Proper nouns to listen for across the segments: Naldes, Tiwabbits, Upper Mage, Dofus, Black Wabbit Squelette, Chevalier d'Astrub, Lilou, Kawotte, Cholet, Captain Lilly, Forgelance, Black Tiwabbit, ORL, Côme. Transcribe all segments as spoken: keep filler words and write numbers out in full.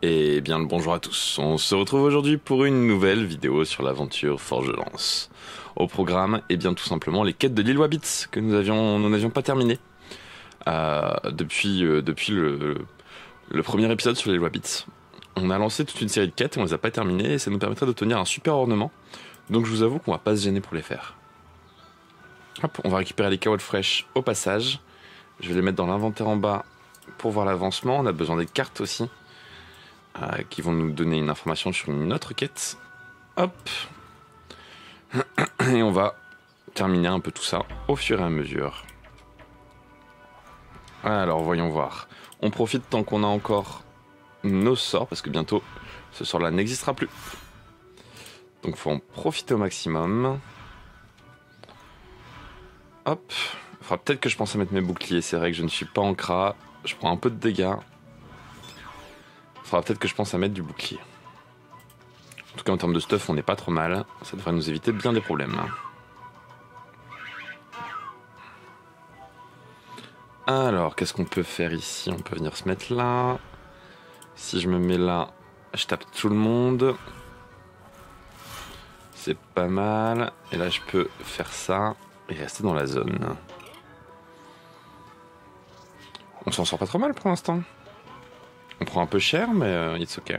Et bien le bonjour à tous, on se retrouve aujourd'hui pour une nouvelle vidéo sur l'aventure Forgelance. Au programme, et bien tout simplement les quêtes de l'île Wabbits que nous avions, nous n'avions pas terminées euh, depuis, euh, depuis le, le premier épisode sur l'île Wabbits. On a lancé toute une série de quêtes et on les a pas terminées et ça nous permettra d'obtenir un super ornement. Donc je vous avoue qu'on va pas se gêner pour les faire. Hop, on va récupérer les Kawotte fraîches au passage. Je vais les mettre dans l'inventaire en bas pour voir l'avancement. On a besoin des cartes aussi. Euh, qui vont nous donner une information sur une autre quête. Hop. Et on va terminer un peu tout ça au fur et à mesure. Alors, voyons voir. On profite tant qu'on a encore nos sorts, parce que bientôt, ce sort-là n'existera plus. Donc, faut en profiter au maximum. Hop. Il faudra peut-être que je pense à mettre mes boucliers. C'est vrai que je ne suis pas en cra. Je prends un peu de dégâts. Il faudra peut-être que je pense à mettre du bouclier. En tout cas, en termes de stuff, on n'est pas trop mal. Ça devrait nous éviter bien des problèmes. Alors, qu'est-ce qu'on peut faire ici? On peut venir se mettre là. Si je me mets là, je tape tout le monde. C'est pas mal. Et là, je peux faire ça et rester dans la zone. On s'en sort pas trop mal pour l'instant. On prend un peu cher, mais euh, it's ok.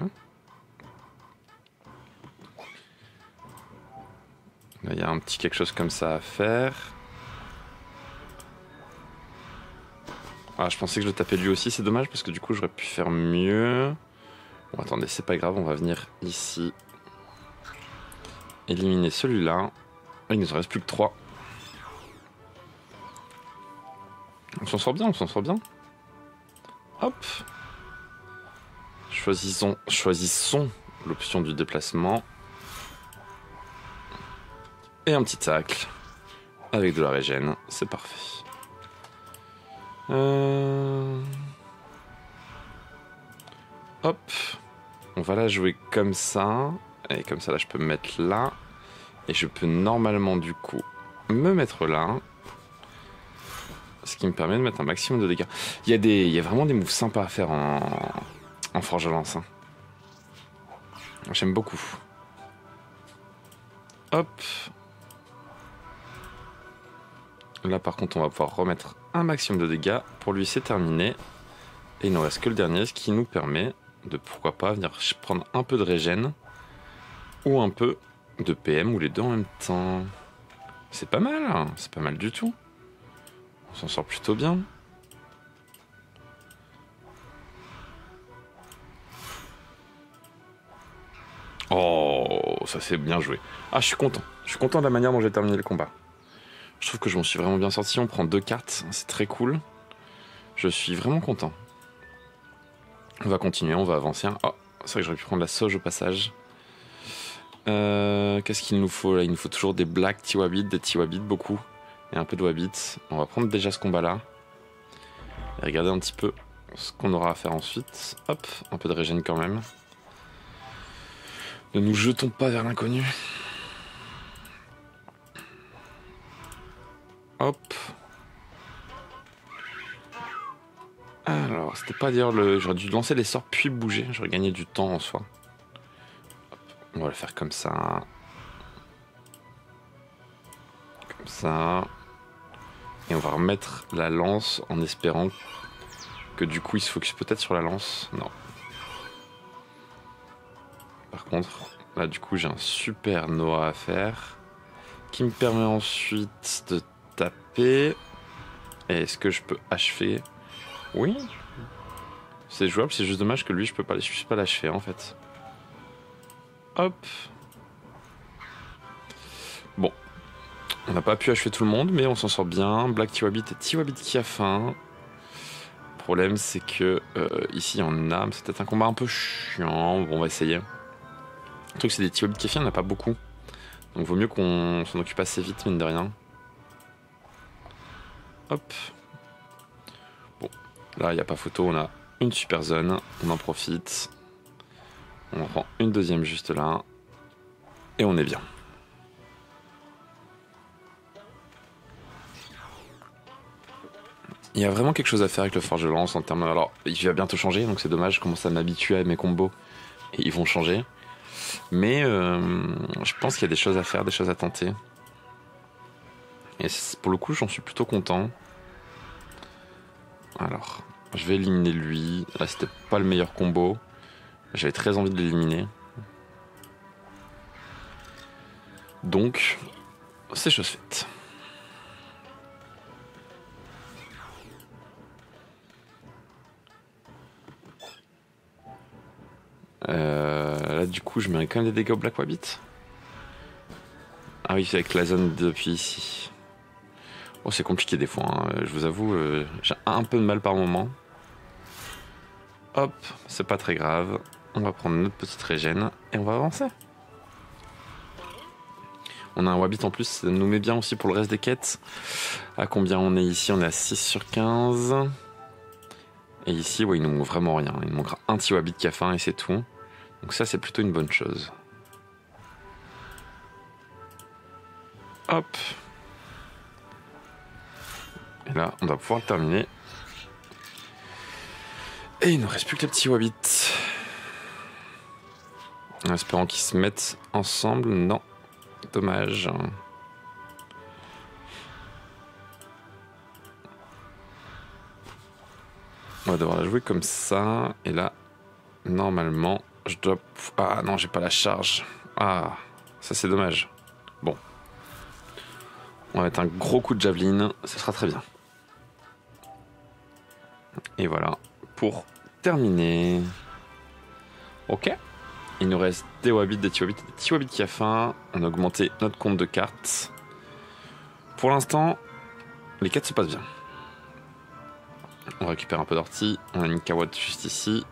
Il y a un petit quelque chose comme ça à faire. Ah, je pensais que je le tapais lui aussi, c'est dommage parce que du coup j'aurais pu faire mieux. Bon, attendez, c'est pas grave, on va venir ici. Éliminer celui-là. Il nous en reste plus que trois. On s'en sort bien, on s'en sort bien. Hop! Choisissons, choisissons l'option du déplacement. Et un petit tacle. Avec de la régène, c'est parfait. Euh... Hop. On va la jouer comme ça. Et comme ça, là, je peux me mettre là. Et je peux normalement, du coup, me mettre là. Ce qui me permet de mettre un maximum de dégâts. Il y a des, il y a vraiment des moves sympas à faire en... en Forgelance. Hein. J'aime beaucoup. Hop. Là par contre on va pouvoir remettre un maximum de dégâts. Pour lui c'est terminé. Et il ne reste que le dernier, ce qui nous permet de pourquoi pas venir prendre un peu de régène. Ou un peu de P M ou les deux en même temps. C'est pas mal, hein. C'est pas mal du tout. On s'en sort plutôt bien. Oh, ça c'est bien joué. Ah, je suis content. Je suis content de la manière dont j'ai terminé le combat. Je trouve que je m'en suis vraiment bien sorti. On prend deux cartes, c'est très cool. Je suis vraiment content. On va continuer, on va avancer. Oh, c'est vrai que j'aurais pu prendre la sauge au passage. Euh, Qu'est-ce qu'il nous faut là? Il nous faut toujours des Black Tiwabbit, des Tiwabbit beaucoup. Et un peu de Wabbit. On va prendre déjà ce combat-là. Et regarder un petit peu ce qu'on aura à faire ensuite. Hop, un peu de régène quand même. Ne nous jetons pas vers l'inconnu. Hop. Alors, c'était pas d'ailleurs le... J'aurais dû lancer les sorts puis bouger. J'aurais gagné du temps en soi. Hop. On va le faire comme ça. Comme ça. Et on va remettre la lance en espérant que du coup il se focus peut-être sur la lance. Non. Par contre, là du coup j'ai un super Noah à faire qui me permet ensuite de taper. Et est-ce que je peux achever? Oui. C'est jouable, c'est juste dommage que lui je peux pas, je puisse pas l'achever en fait. Hop. Bon. On n'a pas pu achever tout le monde mais on s'en sort bien. Black Tiwabbit et Tiwabbit qui a faim. Le problème c'est que euh, ici on a, c'est peut-être un combat un peu chiant, bon on va essayer. Le truc c'est des Tiwabbits qui on n'a pas beaucoup. Donc vaut mieux qu'on s'en occupe assez vite mine de rien. Hop. Bon, là il n'y a pas photo, on a une super zone, on en profite. On en prend une deuxième juste là. Et on est bien. Il y a vraiment quelque chose à faire avec le Forgelance en termes. Alors, il va bientôt changer, donc c'est dommage. Je commence à m'habituer à mes combos et ils vont changer. Mais euh, je pense qu'il y a des choses à faire, des choses à tenter. Et pour le coup, j'en suis plutôt content. Alors, je vais éliminer lui. Là, c'était pas le meilleur combo. J'avais très envie de l'éliminer. Donc, c'est chose faite. Euh, là, du coup, je mets quand même des dégâts au Black Wabbit. Ah oui, c'est avec la zone depuis ici. Oh, c'est compliqué des fois, hein. Je vous avoue, euh, j'ai un peu de mal par moment. Hop, c'est pas très grave. On va prendre notre petite régène et on va avancer. On a un Wabbit en plus, ça nous met bien aussi pour le reste des quêtes. À combien on est ici? On est à six sur quinze. Et ici, ouais, il nous manque vraiment rien. Il nous manquera un petit Wabbit qui a faim et c'est tout. Donc ça, c'est plutôt une bonne chose. Hop. Et là, on va pouvoir le terminer. Et il ne nous reste plus que les petits Wabbits. En espérant qu'ils se mettent ensemble. Non. Dommage. On va devoir la jouer comme ça. Et là, normalement, je dois... Ah non, j'ai pas la charge. Ah, ça c'est dommage. Bon. On va mettre un gros coup de javeline. Ça sera très bien. Et voilà. Pour terminer. Ok. Il nous reste des Wabbits, des Tiwabbits, des Tiwabbits qui a faim. On a augmenté notre compte de cartes. Pour l'instant, les quêtes se passent bien. On récupère un peu d'ortie. On a une Kawotte juste ici.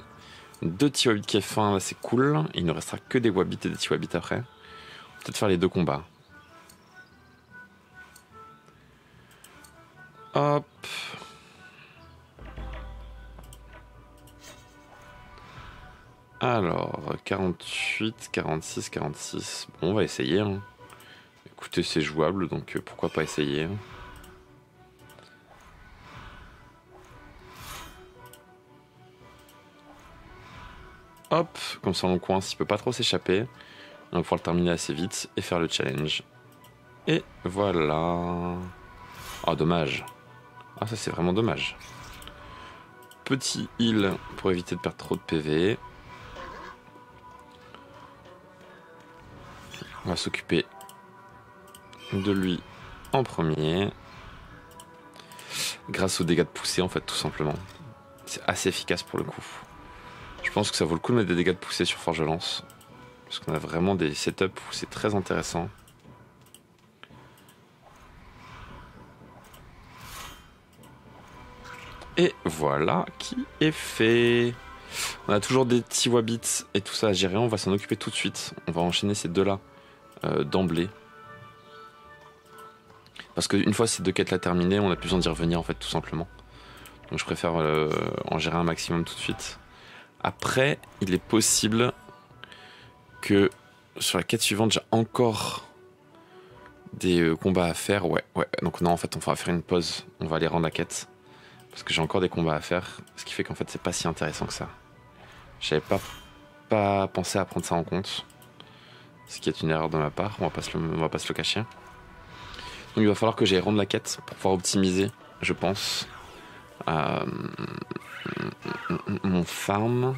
Deux Tiwabbits qui a faim, là c'est cool. Il ne restera que des Wabbits et des Tiwabbits après. Peut-être faire les deux combats. Hop. Alors, quarante-huit, quarante-six, quarante-six. Bon, on va essayer. Hein. Écoutez, c'est jouable, donc euh, pourquoi pas essayer. Hop, comme ça, on coince, il peut pas trop s'échapper. On va pouvoir le terminer assez vite et faire le challenge. Et voilà. Ah, dommage. Ah, ça, c'est vraiment dommage. Petit heal pour éviter de perdre trop de P V. On va s'occuper de lui en premier. Grâce aux dégâts de poussée, en fait, tout simplement. C'est assez efficace pour le coup. Je pense que ça vaut le coup de mettre des dégâts de poussée sur Forgelance. Parce qu'on a vraiment des setups où c'est très intéressant. Et voilà qui est fait. On a toujours des petits Wabbits et tout ça à gérer. On va s'en occuper tout de suite. On va enchaîner ces deux-là. Euh, d'emblée, parce qu'une fois ces deux quêtes là terminées, on a plus besoin d'y revenir en fait, tout simplement. Donc je préfère euh, en gérer un maximum tout de suite. Après, il est possible que sur la quête suivante j'ai encore des euh, combats à faire. Ouais, ouais, donc non, en fait on va faire une pause, on va aller rendre la quête parce que j'ai encore des combats à faire, ce qui fait qu'en fait c'est pas si intéressant que ça. J'avais pas, pas pensé à prendre ça en compte. Ce qui est une erreur de ma part, on va pas se le, on va pas se le cacher. Donc il va falloir que j'aille rendre la quête pour pouvoir optimiser, je pense, euh, mon farm.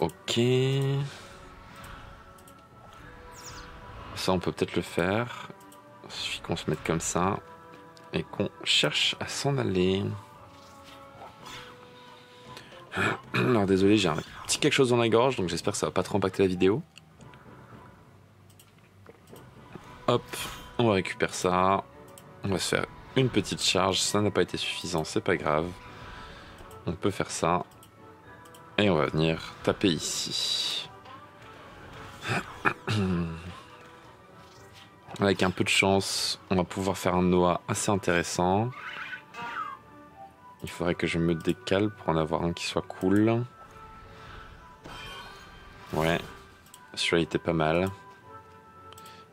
Ok. Ça on peut peut-être le faire. Il suffit qu'on se mette comme ça et qu'on cherche à s'en aller. Alors désolé, j'ai un petit quelque chose dans la gorge, donc j'espère que ça va pas trop impacter la vidéo. Hop, on va récupérer ça. On va se faire une petite charge. Ça n'a pas été suffisant, c'est pas grave. On peut faire ça. Et on va venir taper ici. Avec un peu de chance, on va pouvoir faire un Noah assez intéressant. Il faudrait que je me décale pour en avoir un qui soit cool. Ouais, celui-là était pas mal.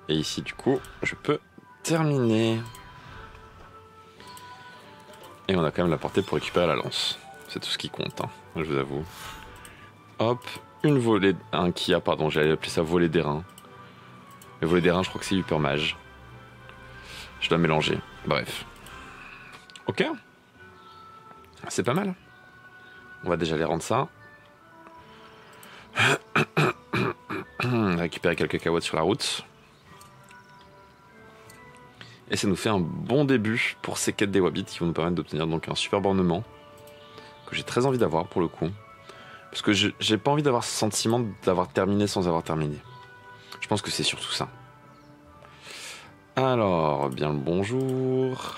Et ici, du coup, je peux terminer. Et on a quand même la portée pour récupérer la lance. C'est tout ce qui compte, hein, je vous avoue. Hop, une volée... Un Kia, pardon, j'allais appeler ça volée d'airain. Le volet d'airain, je crois que c'est Upper Mage. Je dois mélanger. Bref. Ok. C'est pas mal. On va déjà aller rendre ça. Récupérer quelques Kawotte sur la route. Et ça nous fait un bon début pour ces quêtes des Wabbits qui vont nous permettre d'obtenir donc un superbe ornement que j'ai très envie d'avoir pour le coup. Parce que j'ai pas envie d'avoir ce sentiment d'avoir terminé sans avoir terminé. Je pense que c'est surtout ça. Alors, bien le bonjour.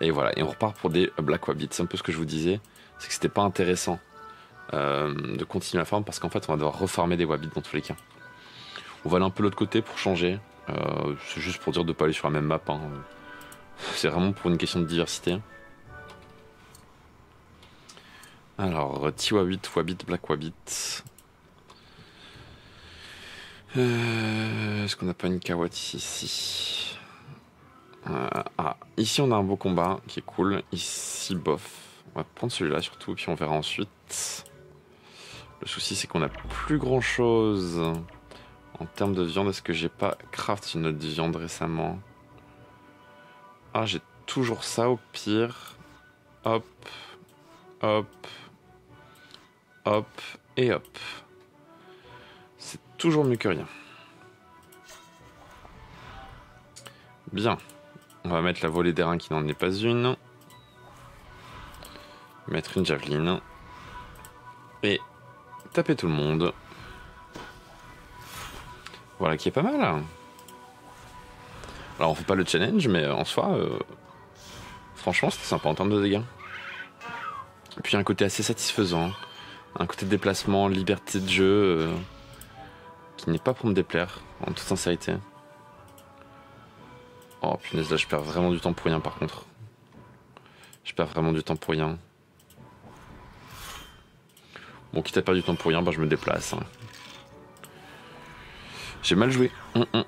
Et voilà, et on repart pour des Black Wabbits. C'est un peu ce que je vous disais, c'est que c'était pas intéressant euh, de continuer la farm parce qu'en fait on va devoir refarmer des Wabbits dans tous les cas. On va aller un peu l'autre côté pour changer. Euh, c'est juste pour dire de pas aller sur la même map, hein. C'est vraiment pour une question de diversité. Alors, Tiwabbit, Wabbit, Black Wabbit. Euh, Est-ce qu'on n'a pas une Kawotte ici? euh, Ah, ici on a un beau combat qui est cool. Ici, bof. On va prendre celui-là surtout, puis on verra ensuite. Le souci, c'est qu'on n'a plus grand-chose. En termes de viande, est-ce que j'ai pas craft une autre viande récemment? Ah, j'ai toujours ça au pire. Hop, hop, hop et hop. C'est toujours mieux que rien. Bien. On va mettre la volée d'airain qui n'en est pas une. Mettre une javeline. Et taper tout le monde. Voilà qui est pas mal. Alors on fait pas le challenge, mais en soi, euh, franchement c'était sympa en termes de dégâts. Et puis un côté assez satisfaisant, un côté de déplacement, liberté de jeu, euh, qui n'est pas pour me déplaire, en toute sincérité. Oh punaise, là je perds vraiment du temps pour rien par contre. Je perds vraiment du temps pour rien. Bon, quitte à perdre du temps pour rien, ben, je me déplace, hein. J'ai mal joué. Hum, hum.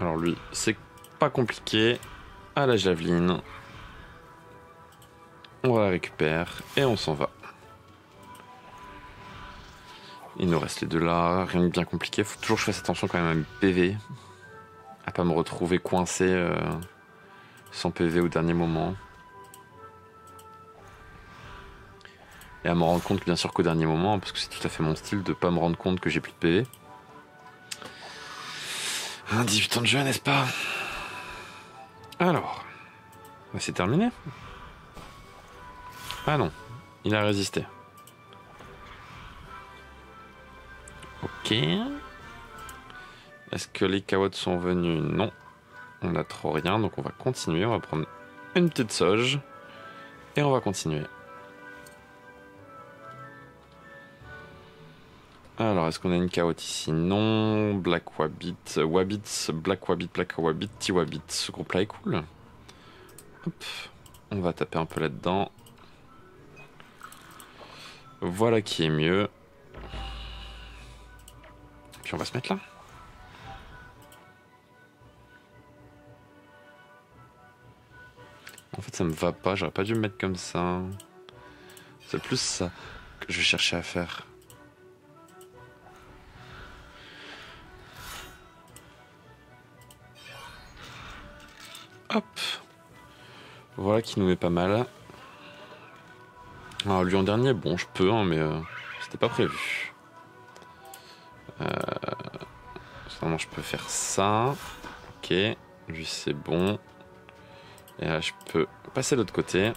Alors lui, c'est pas compliqué. À la javeline. On la récupère et on s'en va. Il nous reste les deux là. Rien de bien compliqué. Faut toujours que je fasse attention quand même à mes P V. À pas me retrouver coincé euh, sans P V au dernier moment. Et à me rendre compte, bien sûr, qu'au dernier moment, parce que c'est tout à fait mon style de pas me rendre compte que j'ai plus de P V. dix-huit ans de jeu, n'est-ce pas? Alors, c'est terminé. Ah non, il a résisté. Ok. Est-ce que les Kawottes sont venus? Non. On n'a trop rien, donc on va continuer. On va prendre une petite sauge. Et on va continuer. Alors, est-ce qu'on a une Kawotte ici? Non. Black Wabbit, Wabbits, Black Wabbit, Black Wabbit, Tiwabbit. Ce groupe-là est cool. Hop. On va taper un peu là-dedans. Voilà qui est mieux. Puis on va se mettre là. En fait, ça me va pas. J'aurais pas dû me mettre comme ça. C'est plus ça que je cherchais à faire. Hop. Voilà qui nous met pas mal. Alors lui en dernier, bon je peux, hein, mais euh, c'était pas prévu. Euh, sinon je peux faire ça. Ok, lui c'est bon. Et là je peux passer de l'autre côté.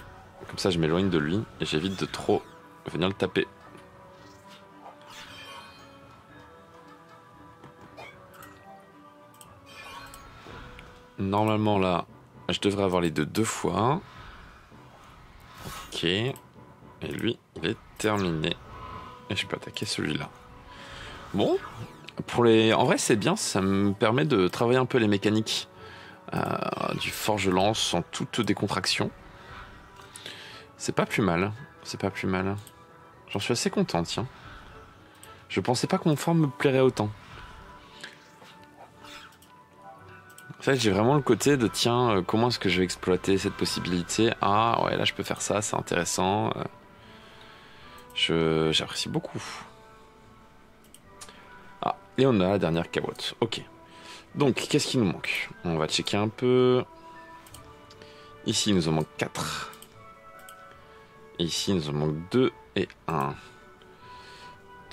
Comme ça je m'éloigne de lui et j'évite de trop venir le taper. Normalement là, je devrais avoir les deux deux fois. Ok. Et lui, il est terminé. Et je peux attaquer celui-là. Bon, pour les... en vrai c'est bien, ça me permet de travailler un peu les mécaniques euh, du Forgelance sans toute décontraction. C'est pas plus mal, c'est pas plus mal. J'en suis assez content, tiens. Je pensais pas que mon forme me plairait autant. Ça, j'ai vraiment le côté de tiens, euh, comment est-ce que je vais exploiter cette possibilité? Ah ouais, là je peux faire ça, c'est intéressant. Je j'apprécie beaucoup. Ah, et on a la dernière Kawotte. Ok. Donc, qu'est-ce qui nous manque? On va checker un peu. Ici, il nous en manque quatre. Et ici, il nous en manque deux et un.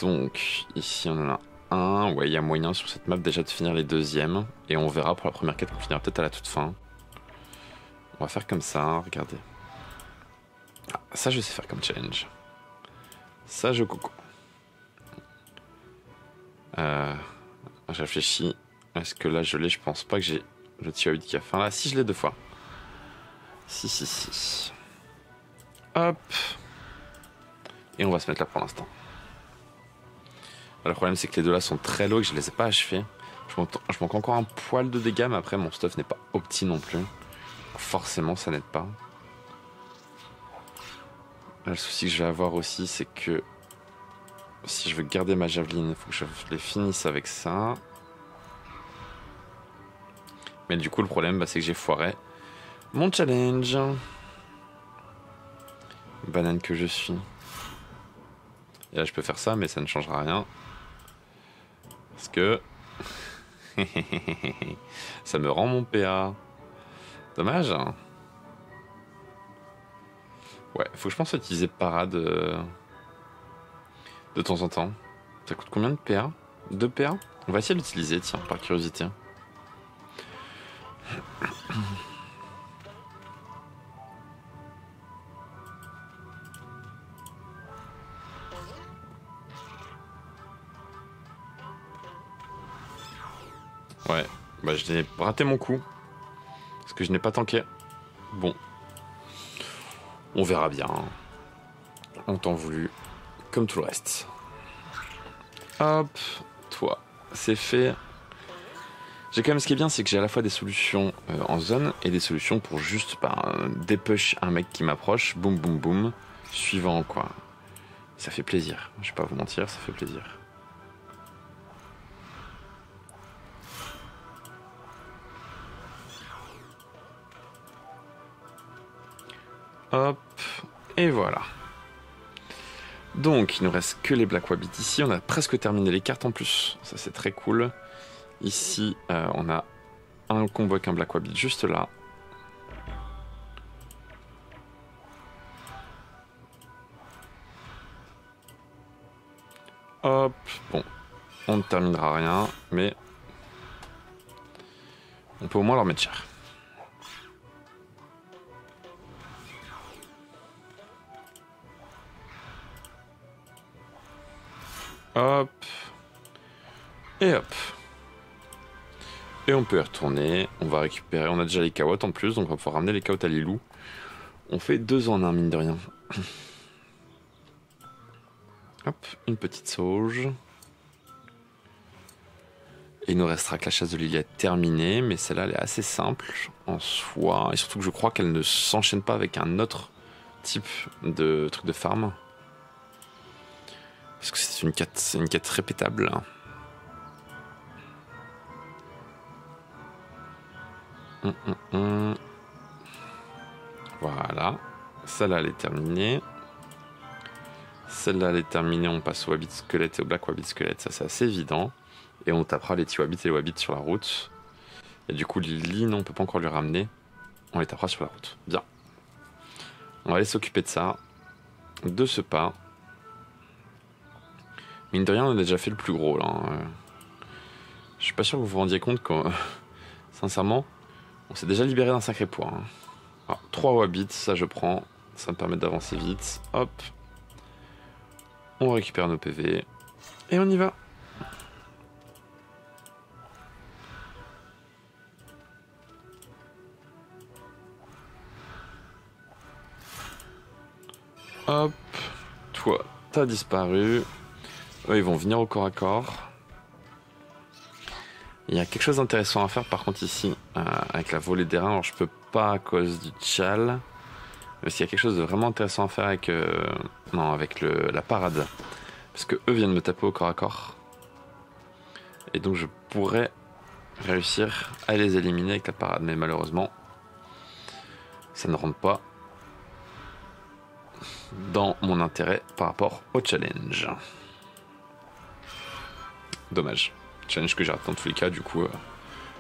Donc, ici, on en a un. Ouais, il y a moyen sur cette map déjà de finir les deuxièmes. Et on verra pour la première quête qu'on finira peut-être à la toute fin. On va faire comme ça, regardez. Ah, ça, je sais faire comme challenge. Ça, je coco. Euh, je réfléchis. Est-ce que là, je l'ai? Je pense pas que j'ai le Tiwabbit qui a faim. Là, si, je l'ai deux fois. Si, si, si. Hop. Et on va se mettre là pour l'instant. Le problème, c'est que les deux là sont très low et que je les ai pas achevés. Je manque, je manque encore un poil de dégâts, mais après, mon stuff n'est pas opti non plus. Donc, forcément, ça n'aide pas. Là, le souci que je vais avoir aussi, c'est que si je veux garder ma javeline, il faut que je les finisse avec ça. Mais du coup, le problème, bah, c'est que j'ai foiré mon challenge. Banane que je suis. Et là, je peux faire ça, mais ça ne changera rien. Parce que... ça me rend mon P A. Dommage, hein. Ouais, faut que je pense utiliser parade euh... de temps en temps. Ça coûte combien de P A? deux P A? On va essayer de l'utiliser, tiens, par curiosité. Ouais, bah j'ai raté mon coup. Parce que je n'ai pas tanké. Bon. On verra bien. On t'en voulu. Comme tout le reste. Hop. Toi, c'est fait. J'ai quand même, ce qui est bien, c'est que j'ai à la fois des solutions euh, en zone et des solutions pour juste bah, dépush un mec qui m'approche, boum boum boum, suivant quoi. Ça fait plaisir, je vais pas vous mentir, ça fait plaisir. Hop, et voilà. Donc, il nous reste que les Black Wabbit ici, on a presque terminé les cartes en plus, ça c'est très cool. Ici, euh, on a un combo avec un Black Wabbit juste là. Hop, bon, on ne terminera rien, mais on peut au moins leur mettre cher. Hop, et hop. Et on peut y retourner, on va récupérer, on a déjà les Kawottes en plus, donc on va pouvoir ramener les Kawottes à Lilou. On fait deux en un, mine de rien. Hop, une petite sauge. Et il nous restera que la chasse de Lily à terminer, mais celle-là, elle est assez simple en soi. Et surtout que je crois qu'elle ne s'enchaîne pas avec un autre type de truc de farm. Parce que c'est une quête, c'est une quête répétable. Hum, hum, hum. Voilà, celle-là elle est terminée. Celle-là elle est terminée, on passe au Wabbit Squelette et au Black Wabbit Squelette, ça c'est assez évident. Et on tapera les Tiwabbits et les Wabbits sur la route. Et du coup, Lily, non, on peut pas encore lui ramener. On les tapera sur la route. Bien. On va aller s'occuper de ça, de ce pas. Mine de rien, on a déjà fait le plus gros là. Je suis pas sûr que vous vous rendiez compte que, sincèrement, on s'est déjà libéré d'un sacré poids. Hein. Alors, trois Wabbits, ça je prends. Ça me permet d'avancer vite. Hop. On récupère nos P V. Et on y va. Hop. Toi, t'as disparu. Eux, ils vont venir au corps à corps. Il y a quelque chose d'intéressant à faire par contre ici euh, avec la volée d'airain. Alors je peux pas à cause du tchal. Mais s'il y a quelque chose de vraiment intéressant à faire avec euh, non avec le, la parade. Parce que eux viennent me taper au corps à corps. Et donc je pourrais réussir à les éliminer avec la parade, mais malheureusement ça ne rentre pas dans mon intérêt par rapport au challenge. Dommage. Challenge que j'attends dans tous les cas, du coup, euh,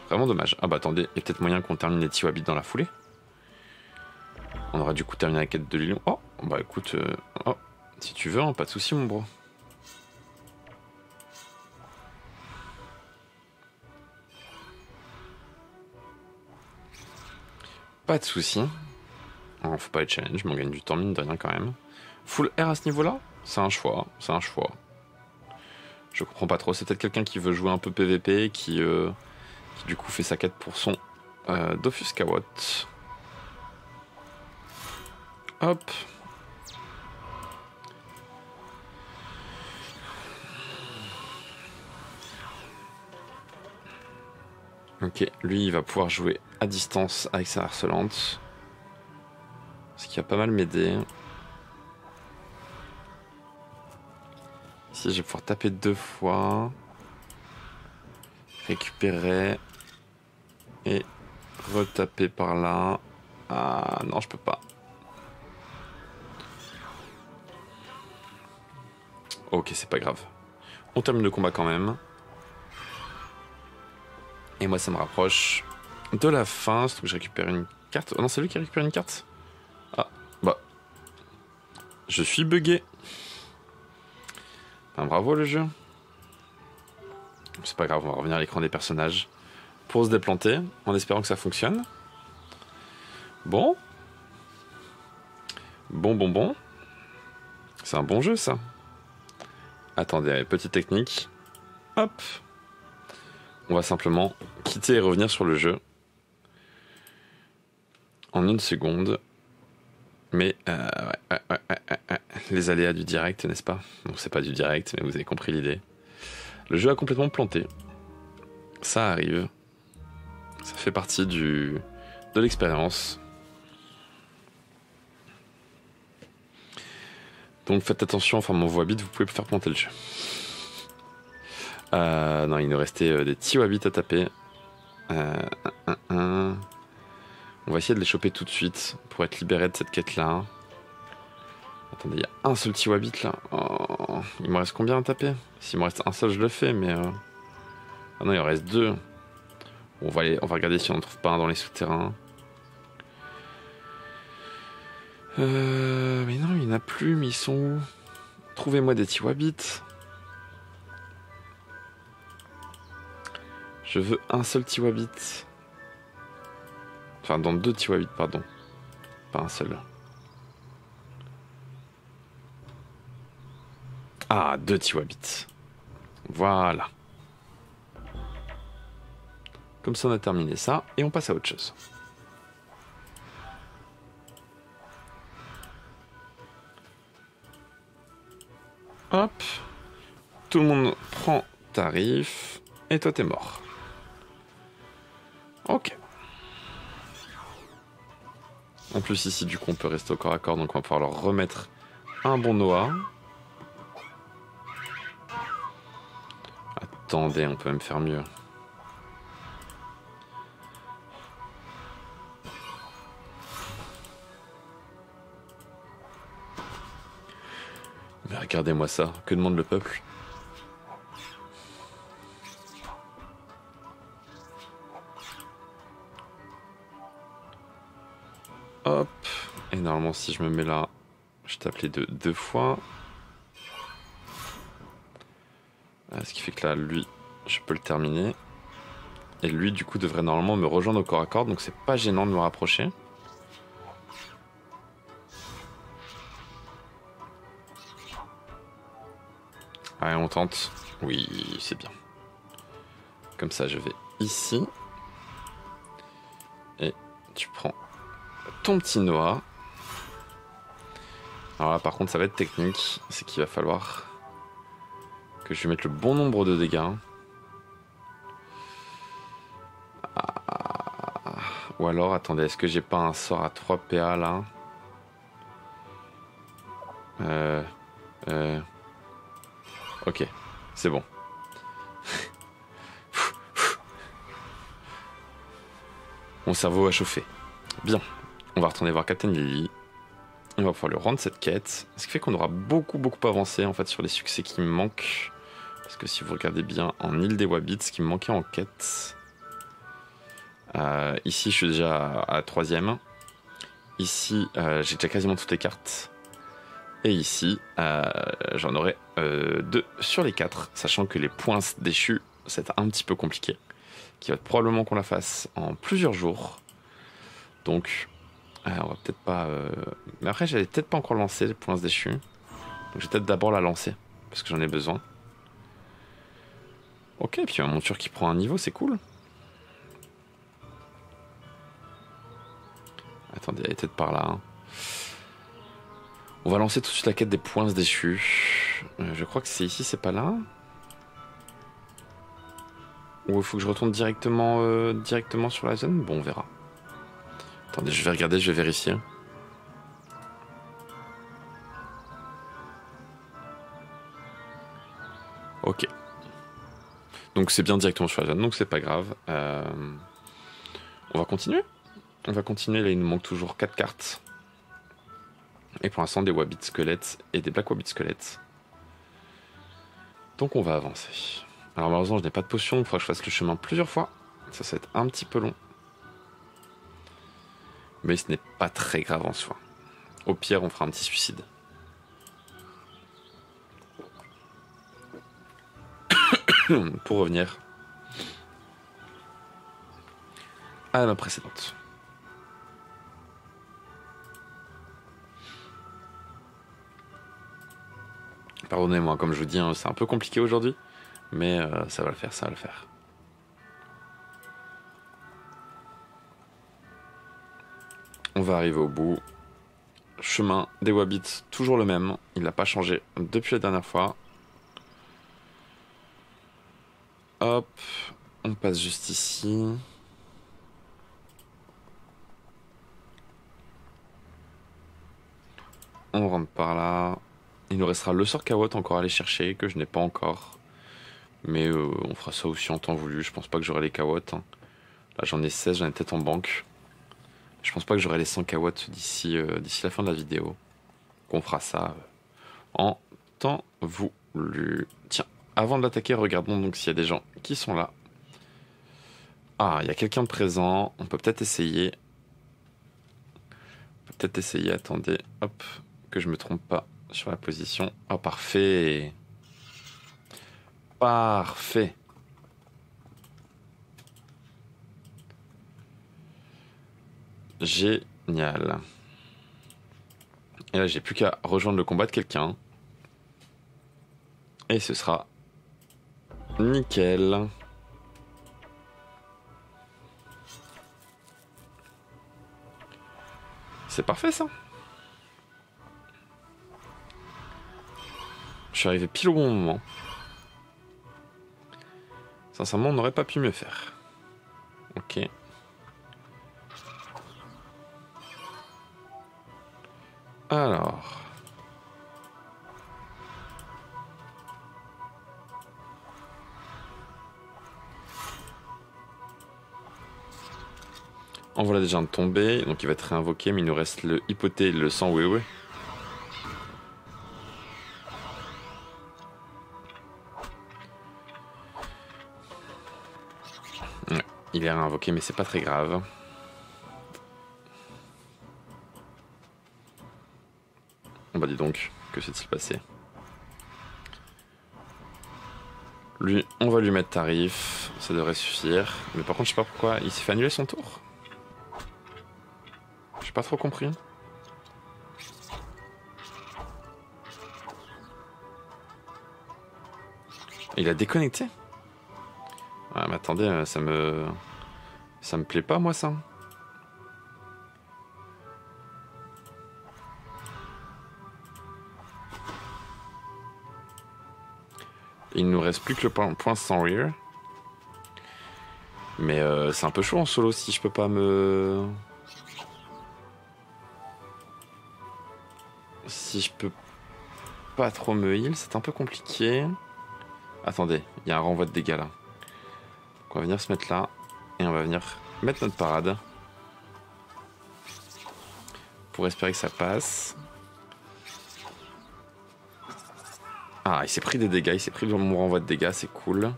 vraiment dommage. Ah bah attendez, il y a peut-être moyen qu'on termine les Tiwabbits dans la foulée. On aura du coup terminé la quête de Lilou. Oh, bah écoute, euh, oh, si tu veux, hein, pas de soucis mon bro. Pas de soucis. Alors, faut pas les challenge, mais on gagne du temps mine de rien quand même. Full R à ce niveau-là, c'est un choix, c'est un choix. Je comprends pas trop, c'est peut-être quelqu'un qui veut jouer un peu P V P, qui, euh, qui du coup fait sa quête pour son euh, Dofus Kawotte. Hop. Ok, lui il va pouvoir jouer à distance avec sa harcelante. Ce qui a pas mal m'aider. Ici, je vais pouvoir taper deux fois. Récupérer. Et retaper par là. Ah non, je peux pas. Ok, c'est pas grave. On termine le combat quand même. Et moi, ça me rapproche de la fin. Surtout que je récupère une carte. Oh non, c'est lui qui récupère une carte. Ah, bah. Je suis bugué. Ben, bravo le jeu. C'est pas grave, on va revenir à l'écran des personnages pour se déplanter, en espérant que ça fonctionne. Bon. Bon, bon, bon. C'est un bon jeu, ça. Attendez, petite technique. Hop. On va simplement quitter et revenir sur le jeu. En une seconde. Mais euh, ouais, ouais, ouais, ouais, ouais. Les aléas du direct, n'est-ce pas? Donc c'est pas du direct, mais vous avez compris l'idée. Le jeu a complètement planté. Ça arrive. Ça fait partie du de l'expérience. Donc faites attention, enfin mon Wabbit, vous pouvez faire planter le jeu. Euh, non, il nous restait euh, des Tiwabbits à taper. Euh, un, un, un. On va essayer de les choper tout de suite pour être libéré de cette quête-là. Attendez, il y a un seul Tiwabbit là. Oh, il me reste combien à taper? S'il me reste un seul, je le fais, mais... Euh... Ah non, il en reste deux. On va, aller, on va regarder si on ne trouve pas un dans les souterrains. Euh... Mais non, il n'y en a plus, mais ils sont où? Trouvez-moi des Tiwabbits. Je veux un seul Tiwabbit. Enfin, dans deux Tiwabbits, pardon. Pas un seul. Ah, deux Tiwabbits. Voilà. Comme ça, on a terminé ça. Et on passe à autre chose. Hop. Tout le monde prend tarif. Et toi, t'es mort. Ok. En plus ici du coup on peut rester au corps à corps, donc on va pouvoir leur remettre un bon Noah. Attendez, on peut même faire mieux. Mais regardez-moi ça, que demande le peuple? Hop, et normalement si je me mets là, je tape les deux deux fois. Ah, ce qui fait que là, lui, je peux le terminer. Et lui, du coup, devrait normalement me rejoindre au corps à corps, donc c'est pas gênant de me rapprocher. Allez, on tente. Oui, c'est bien. Comme ça, je vais ici. Et tu prends... ton petit Noah. Alors là par contre ça va être technique, c'est qu'il va falloir que je lui mette le bon nombre de dégâts. Ah. Ou alors attendez, est-ce que j'ai pas un sort à trois P A là? euh, euh. Ok, c'est bon. Mon cerveau a chauffé. Bien, on va retourner voir Captain Lilly. On va pouvoir lui rendre cette quête. Ce qui fait qu'on aura beaucoup beaucoup avancé en fait sur les succès qui me manquent. Parce que si vous regardez bien, en île des Wabbits, ce qui me manquait en quête... Euh, ici, je suis déjà à troisième. Ici, euh, j'ai déjà quasiment toutes les cartes. Et ici, euh, j'en aurai euh, deux sur les quatre, sachant que les points déchus, c'est un petit peu compliqué. Qui va être probablement qu'on la fasse en plusieurs jours. Donc, euh, on va peut-être pas... Euh... Mais après, j'avais peut-être pas encore lancé les points déchus. Donc, je vais peut-être d'abord la lancer, parce que j'en ai besoin. Ok, puis il y a ma monture qui prend un niveau, c'est cool. Attendez, elle est peut-être par là. Hein. On va lancer tout de suite la quête des points déchus. Euh, je crois que c'est ici, c'est pas là. Ou il faut que je retourne directement, euh, directement sur la zone. Bon, on verra. Attendez, je vais regarder, je vais vérifier. Ok. Donc c'est bien directement sur la zone, donc c'est pas grave. Euh... On va continuer. On va continuer, là il nous manque toujours quatre cartes. Et pour l'instant des Wabbit Squelettes et des Black Wabbit Squelettes. Donc on va avancer. Alors malheureusement je n'ai pas de potion, il faudra que je fasse le chemin plusieurs fois. Ça, ça va être un petit peu long. Mais ce n'est pas très grave en soi. Au pire on fera un petit suicide. Pour revenir à la précédente. Pardonnez-moi, comme je vous dis, hein, c'est un peu compliqué aujourd'hui, mais euh, ça va le faire, ça va le faire. On va arriver au bout. Chemin des Wabbits, toujours le même, il n'a pas changé depuis la dernière fois. Hop, on passe juste ici. On rentre par là. Il nous restera le sort Kawotte encore à aller chercher, que je n'ai pas encore. Mais euh, on fera ça aussi en temps voulu. Je pense pas que j'aurai les Kawotte. Hein. Là j'en ai seize, j'en ai peut-être en banque. Je pense pas que j'aurai les cent Kawotte d'ici euh, d'ici la fin de la vidéo. Qu'on fera ça en temps voulu. Tiens, avant de l'attaquer, regardons donc s'il y a des gens qui sont là. Ah, il y a quelqu'un de présent. On peut peut-être essayer. On peut peut-être essayer, attendez. Hop, que je me trompe pas. Sur la position. Oh, parfait. Parfait. Génial. Et là, j'ai plus qu'à rejoindre le combat de quelqu'un. Et ce sera nickel. C'est parfait, ça. Je suis arrivé pile au bon moment. Sincèrement, on n'aurait pas pu mieux faire. Ok. Alors. En voilà déjà un tombé. Donc il va être réinvoqué, mais il nous reste le hypothé et le sang. Oui, oui. Il est réinvoqué, mais c'est pas très grave. On va dire donc, que s'est-il passé? Lui, on va lui mettre tarif, ça devrait suffire. Mais par contre, je sais pas pourquoi, il s'est fait annuler son tour. J'ai pas trop compris. Il a déconnecté? Ah mais attendez, ça me... Ça me plaît pas, moi, ça. Il nous reste plus que le point sans rire. Mais euh, c'est un peu chaud en solo si je peux pas me... Si je peux pas trop me heal, c'est un peu compliqué. Attendez, il y a un renvoi de dégâts, là. On va venir se mettre là, et on va venir mettre notre parade. pour espérer que ça passe. Ah, il s'est pris des dégâts, il s'est pris le mon renvoi de dégâts, c'est cool.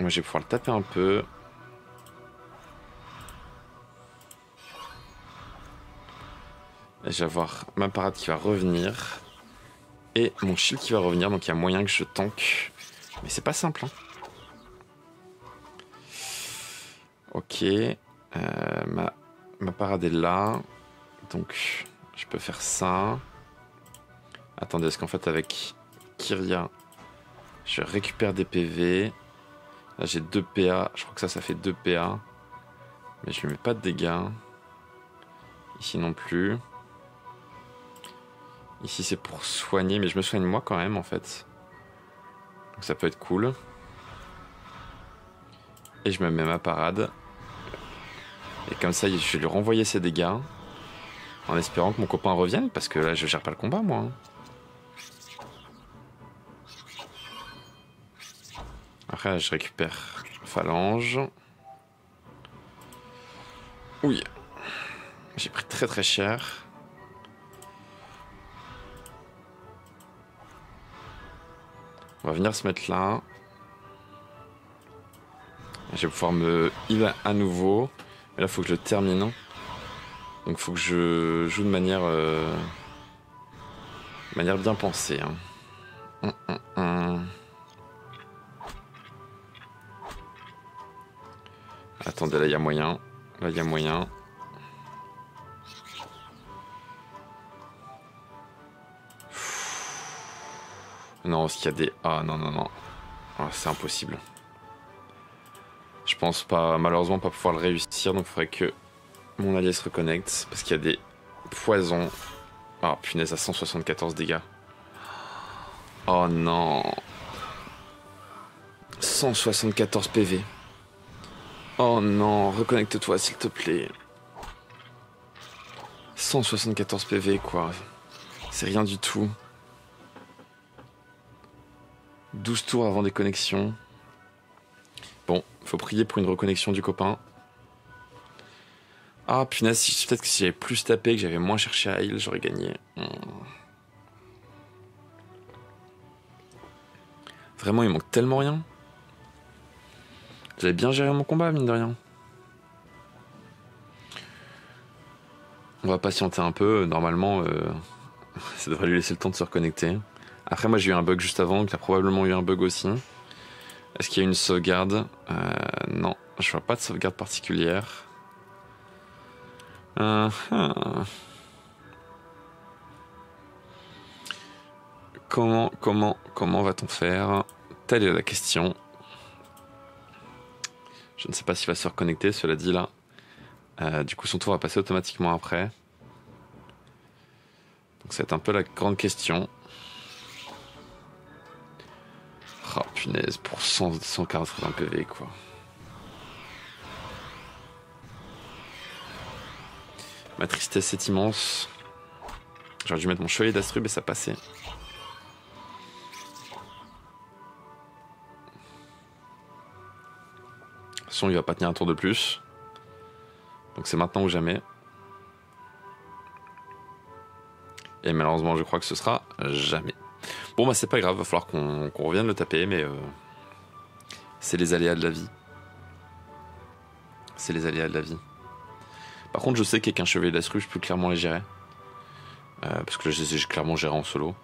Moi, je vais pouvoir le taper un peu. Et je vais avoir ma parade qui va revenir. Et mon shield qui va revenir, donc il y a moyen que je tank. Mais c'est pas simple, hein. Ok, euh, ma, ma parade est là, donc je peux faire ça. Attendez, est-ce qu'en fait avec Kyria, je récupère des P V. Là j'ai deux P A, je crois que ça, ça fait deux P A. Mais je ne lui mets pas de dégâts. Ici non plus. Ici c'est pour soigner, mais je me soigne moi quand même en fait. Donc ça peut être cool. Et je me mets ma parade. Et comme ça, je vais lui renvoyer ses dégâts. En espérant que mon copain revienne, parce que là, je gère pas le combat, moi. Après, là, je récupère phalange. Oui. J'ai pris très très cher. On va venir se mettre là. Je vais pouvoir me heal à nouveau. Mais là, il faut que je le termine. Donc faut que je joue de manière, euh, manière bien pensée. Hein. Hum, hum, hum. Attendez, là il y a moyen. Là il y a moyen. Non, parce qu'il y a des... Ah non, non, non. Ah, c'est impossible. Je pense pas, malheureusement pas pouvoir le réussir, donc il faudrait que... Mon allié se reconnecte parce qu'il y a des poisons. Oh punaise, à cent soixante-quatorze dégâts. Oh non. cent soixante-quatorze P V. Oh non, reconnecte-toi s'il te plaît. cent soixante-quatorze P V quoi. C'est rien du tout. douze tours avant déconnexion. Bon, faut prier pour une reconnexion du copain. Ah punaise, peut-être que si j'avais plus tapé, que j'avais moins cherché à heal, j'aurais gagné. Hmm. Vraiment, il manque tellement rien. J'avais bien géré mon combat, mine de rien. On va patienter un peu, normalement, euh, ça devrait lui laisser le temps de se reconnecter. Après, moi j'ai eu un bug juste avant, donc t'as probablement eu un bug aussi. Est-ce qu'il y a une sauvegarde? euh, Non, je vois pas de sauvegarde particulière. Uh-huh. Comment, comment, comment va-t-on faire? Telle est la question. Je ne sais pas s'il va se reconnecter, cela dit là. Euh, du coup, son tour va passer automatiquement après. Donc, c'est un peu la grande question. Oh punaise, pour cent, cent quatre-vingts P V quoi. Ma tristesse est immense. J'aurais dû mettre mon chevalier d'Astrub et ça passait. De toute façon, il va pas tenir un tour de plus. Donc c'est maintenant ou jamais. Et malheureusement, je crois que ce sera jamais. Bon, bah c'est pas grave, va falloir qu'on qu'on revienne le taper, mais euh, c'est les aléas de la vie. C'est les aléas de la vie. Par contre, je sais qu'avec un chevalier d'Astrub, je peux clairement les gérer. Euh, parce que là, je les ai clairement gérés en solo.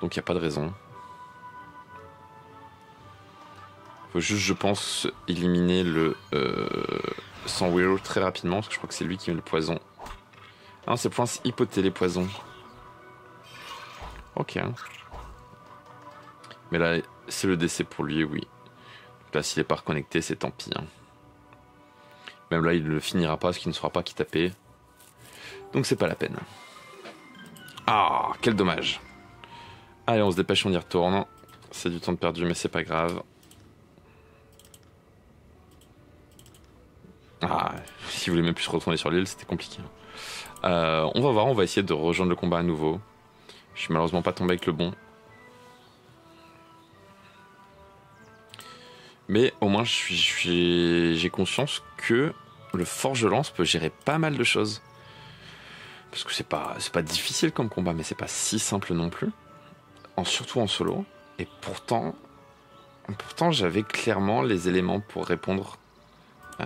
Donc, il n'y a pas de raison. Faut juste, je pense, éliminer le euh, sans Willow très rapidement. Parce que je crois que c'est lui qui met le poison. Ah non, c'est point hypothé les poisons. Ok. Mais là, c'est le décès pour lui, oui. Là, s'il n'est pas reconnecté, c'est tant pis. Hein. Même là, il ne le finira pas, parce qu'il ne saura pas qui taper. Donc c'est pas la peine. Ah, quel dommage. Allez, on se dépêche, on y retourne. C'est du temps de perdu, mais c'est pas grave. Ah, si vous voulez même plus se retourner sur l'île, c'était compliqué. Euh, on va voir, on va essayer de rejoindre le combat à nouveau. Je suis malheureusement pas tombé avec le bon. Mais au moins, j'ai conscience que le Forgelance peut gérer pas mal de choses. Parce que c'est pas, c'est pas difficile comme combat, mais c'est pas si simple non plus. En, surtout en solo. Et pourtant, pourtant j'avais clairement les éléments pour répondre, euh,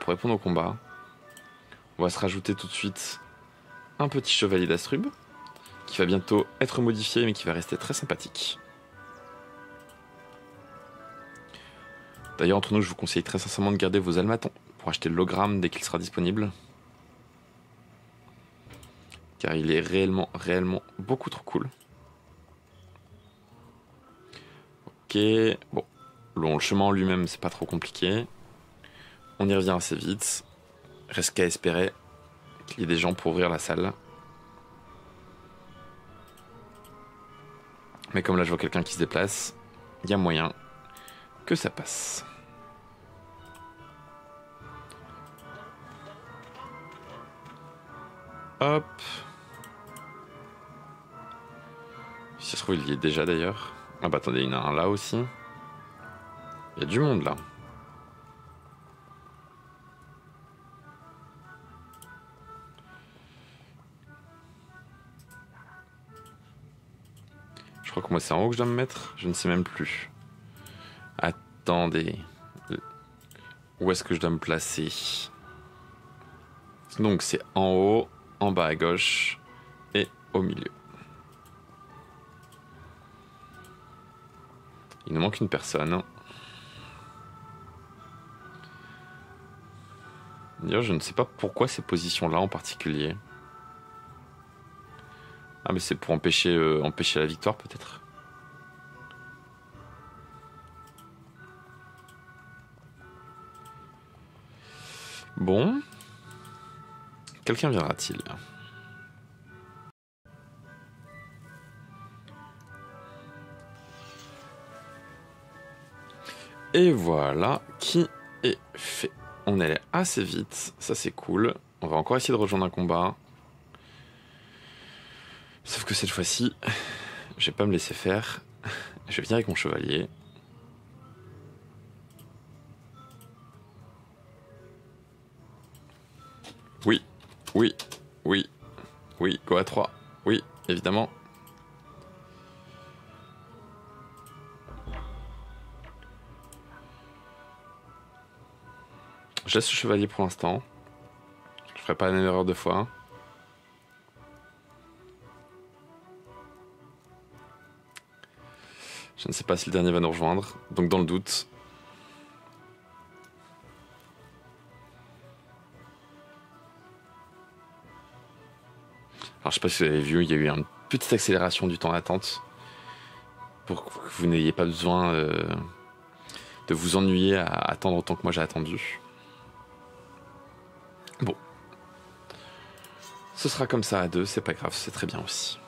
pour répondre au combat. On va se rajouter tout de suite un petit chevalier d'Astrub, qui va bientôt être modifié, mais qui va rester très sympathique. D'ailleurs, entre nous, je vous conseille très sincèrement de garder vos almatons pour acheter le hologramme dès qu'il sera disponible. Car il est réellement, réellement beaucoup trop cool. Ok, bon. Bon, le chemin en lui-même, c'est pas trop compliqué. On y revient assez vite. Reste qu'à espérer qu'il y ait des gens pour ouvrir la salle. Mais comme là, je vois quelqu'un qui se déplace, il y a moyen que ça passe. Hop. Si ça se trouve, il y est déjà d'ailleurs. Ah bah attendez, il y en a un là aussi. Il y a du monde là. Je crois que moi c'est en haut que je dois me mettre. Je ne sais même plus. Attendez. Où est-ce que je dois me placer? Donc c'est en haut, en bas à gauche et au milieu. Il nous manque une personne. D'ailleurs, je ne sais pas pourquoi ces positions-là en particulier. Ah, mais c'est pour empêcher, euh, empêcher la victoire, peut-être. Bon. Quelqu'un viendra-t-il ? Et voilà qui est fait. On est allé assez vite, ça c'est cool. On va encore essayer de rejoindre un combat. Sauf que cette fois-ci, je vais pas me laisser faire. Je vais venir avec mon chevalier. Oui, oui, oui, oui, go à trois. Oui, évidemment. Je laisse le chevalier pour l'instant. Je ferai pas la même erreur deux fois. Je ne sais pas si le dernier va nous rejoindre. Donc dans le doute. Alors je sais pas si vous avez vu, il y a eu une petite accélération du temps d'attente. Pour que vous n'ayez pas besoin euh, de vous ennuyer à attendre autant que moi j'ai attendu. Bon, ce sera comme ça à deux, c'est pas grave, c'est très bien aussi.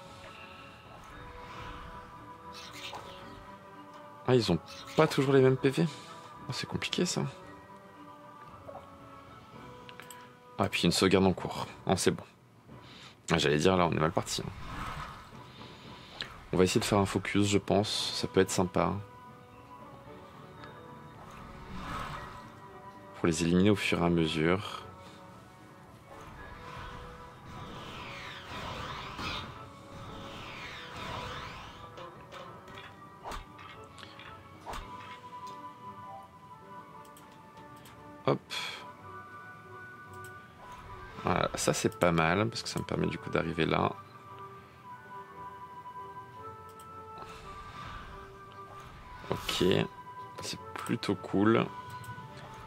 Ah, ils ont pas toujours les mêmes P V. Oh, c'est compliqué ça. Ah, puis une sauvegarde en cours. Oh, c'est bon. Ah, j'allais dire là, on est mal parti. Hein. On va essayer de faire un focus, je pense. Ça peut être sympa. Pour les éliminer au fur et à mesure. Hop. Voilà, ça c'est pas mal, parce que ça me permet du coup d'arriver là. Ok, c'est plutôt cool.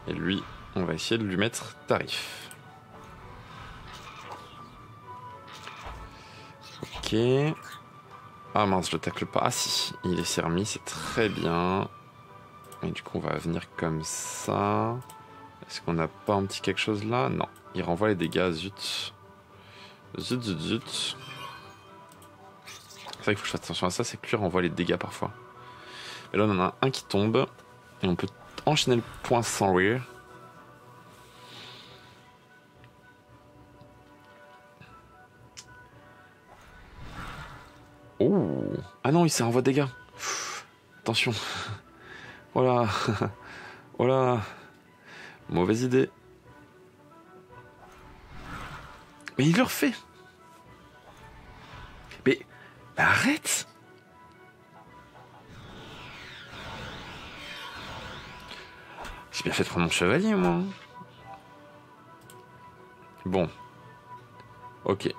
Et lui, on va essayer de lui mettre tarif. Ok. Ah mince, je le tacle pas. Ah si, il est servi, c'est très bien. Et du coup, on va venir comme ça. Est-ce qu'on n'a pas un petit quelque chose là? Non, il renvoie les dégâts, zut. Zut, zut, zut. C'est vrai qu'il faut que je fasse attention à ça, c'est que lui renvoie les dégâts parfois. Et là on en a un qui tombe, et on peut enchaîner le point sans rire. Oh. Ah non, il s'est renvoie de dégâts. Pff, attention. Oh là. Oh là. Mauvaise idée. Mais il le refait. Mais arrête! J'ai bien fait de prendre mon chevalier, moi. Bon. Ok.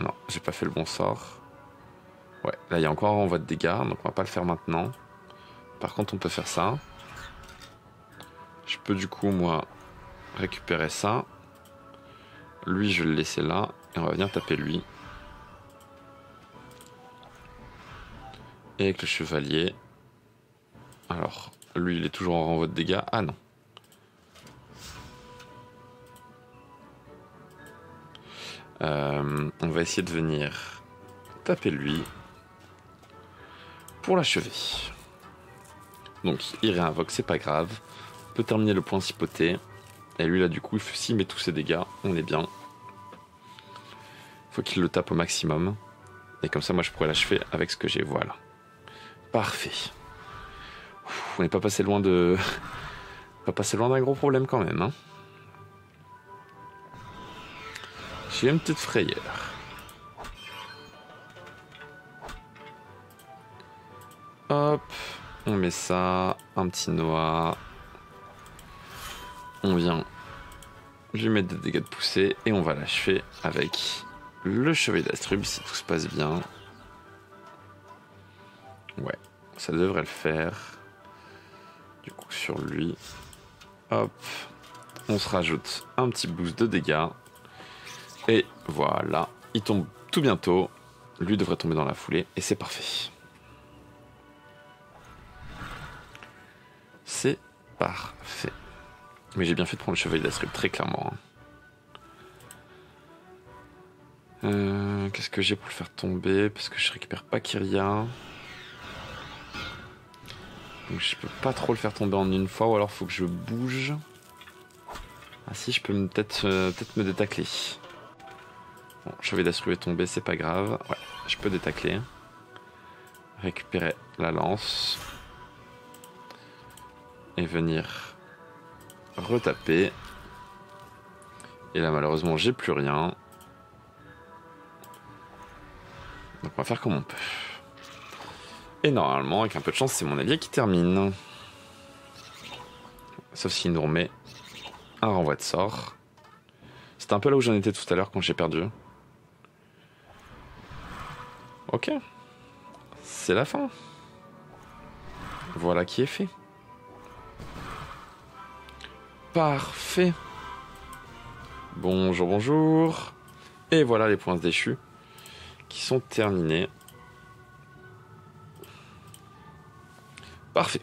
Non, j'ai pas fait le bon sort. Ouais, là, il y a encore un envoi de dégâts, donc on va pas le faire maintenant. Par contre, on peut faire ça. Je peux, du coup, moi, récupérer ça. Lui, je vais le laisser là. Et on va venir taper lui. Et avec le chevalier. Alors, lui, il est toujours en renvoi de dégâts. Ah non. Euh, on va essayer de venir taper lui pour l'achever. Donc il réinvoque, c'est pas grave. On peut terminer le point sipoté. Et lui là du coup, s'il met tous ses dégâts, on est bien. Faut qu'il le tape au maximum. Et comme ça moi je pourrais l'achever avec ce que j'ai. Voilà. Parfait. Ouf, on n'est pas passé loin de... pas passé loin d'un gros problème quand même, hein. J'ai une petite frayeur. Hop, on met ça, un petit noix. On vient lui mettre des dégâts de poussée et on va l'achever avec le chevalier d'Astrub si tout se passe bien. Ouais, ça devrait le faire. Du coup sur lui, hop, on se rajoute un petit boost de dégâts. Et voilà, il tombe tout bientôt. Lui devrait tomber dans la foulée et c'est parfait. C'est parfait. Mais j'ai bien fait de prendre le chevalier d'Astrub, très clairement. Euh, Qu'est-ce que j'ai pour le faire tomber? Parce que je récupère pas Kyria. Donc je peux pas trop le faire tomber en une fois, ou alors faut que je bouge. Ah si, je peux peut-être euh, peut-être me détacler. Bon, chevalier d'Astrub est tombé, c'est pas grave. Ouais, je peux détacler. Récupérer la lance. Et venir retaper. Et là, malheureusement, j'ai plus rien. Donc, on va faire comme on peut. Et normalement, avec un peu de chance, c'est mon allié qui termine. Sauf s'il nous remet un renvoi de sort. C'était un peu là où j'en étais tout à l'heure quand j'ai perdu. Ok. C'est la fin. Voilà qui est fait. Parfait. Bonjour, bonjour. Et voilà les points déchus qui sont terminés. Parfait.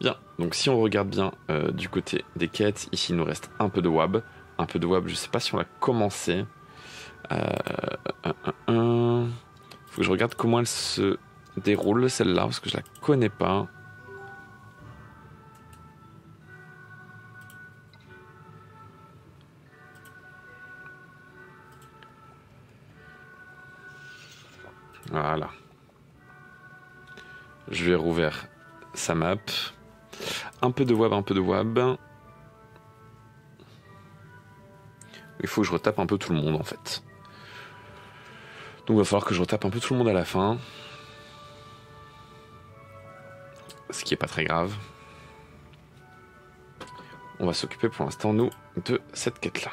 Bien. Donc si on regarde bien euh, du côté des quêtes, ici il nous reste un peu de wab. Un peu de wab, je sais pas si on l'a commencé. Euh, un, un, un. Faut que je regarde comment elle se déroule celle-là, parce que je la connais pas. Voilà. Je vais rouvrir sa map. Un peu de wab, un peu de wab. Il faut que je retape un peu tout le monde en fait. Donc il va falloir que je retape un peu tout le monde à la fin. Ce qui n'est pas très grave. On va s'occuper pour l'instant nous de cette quête là.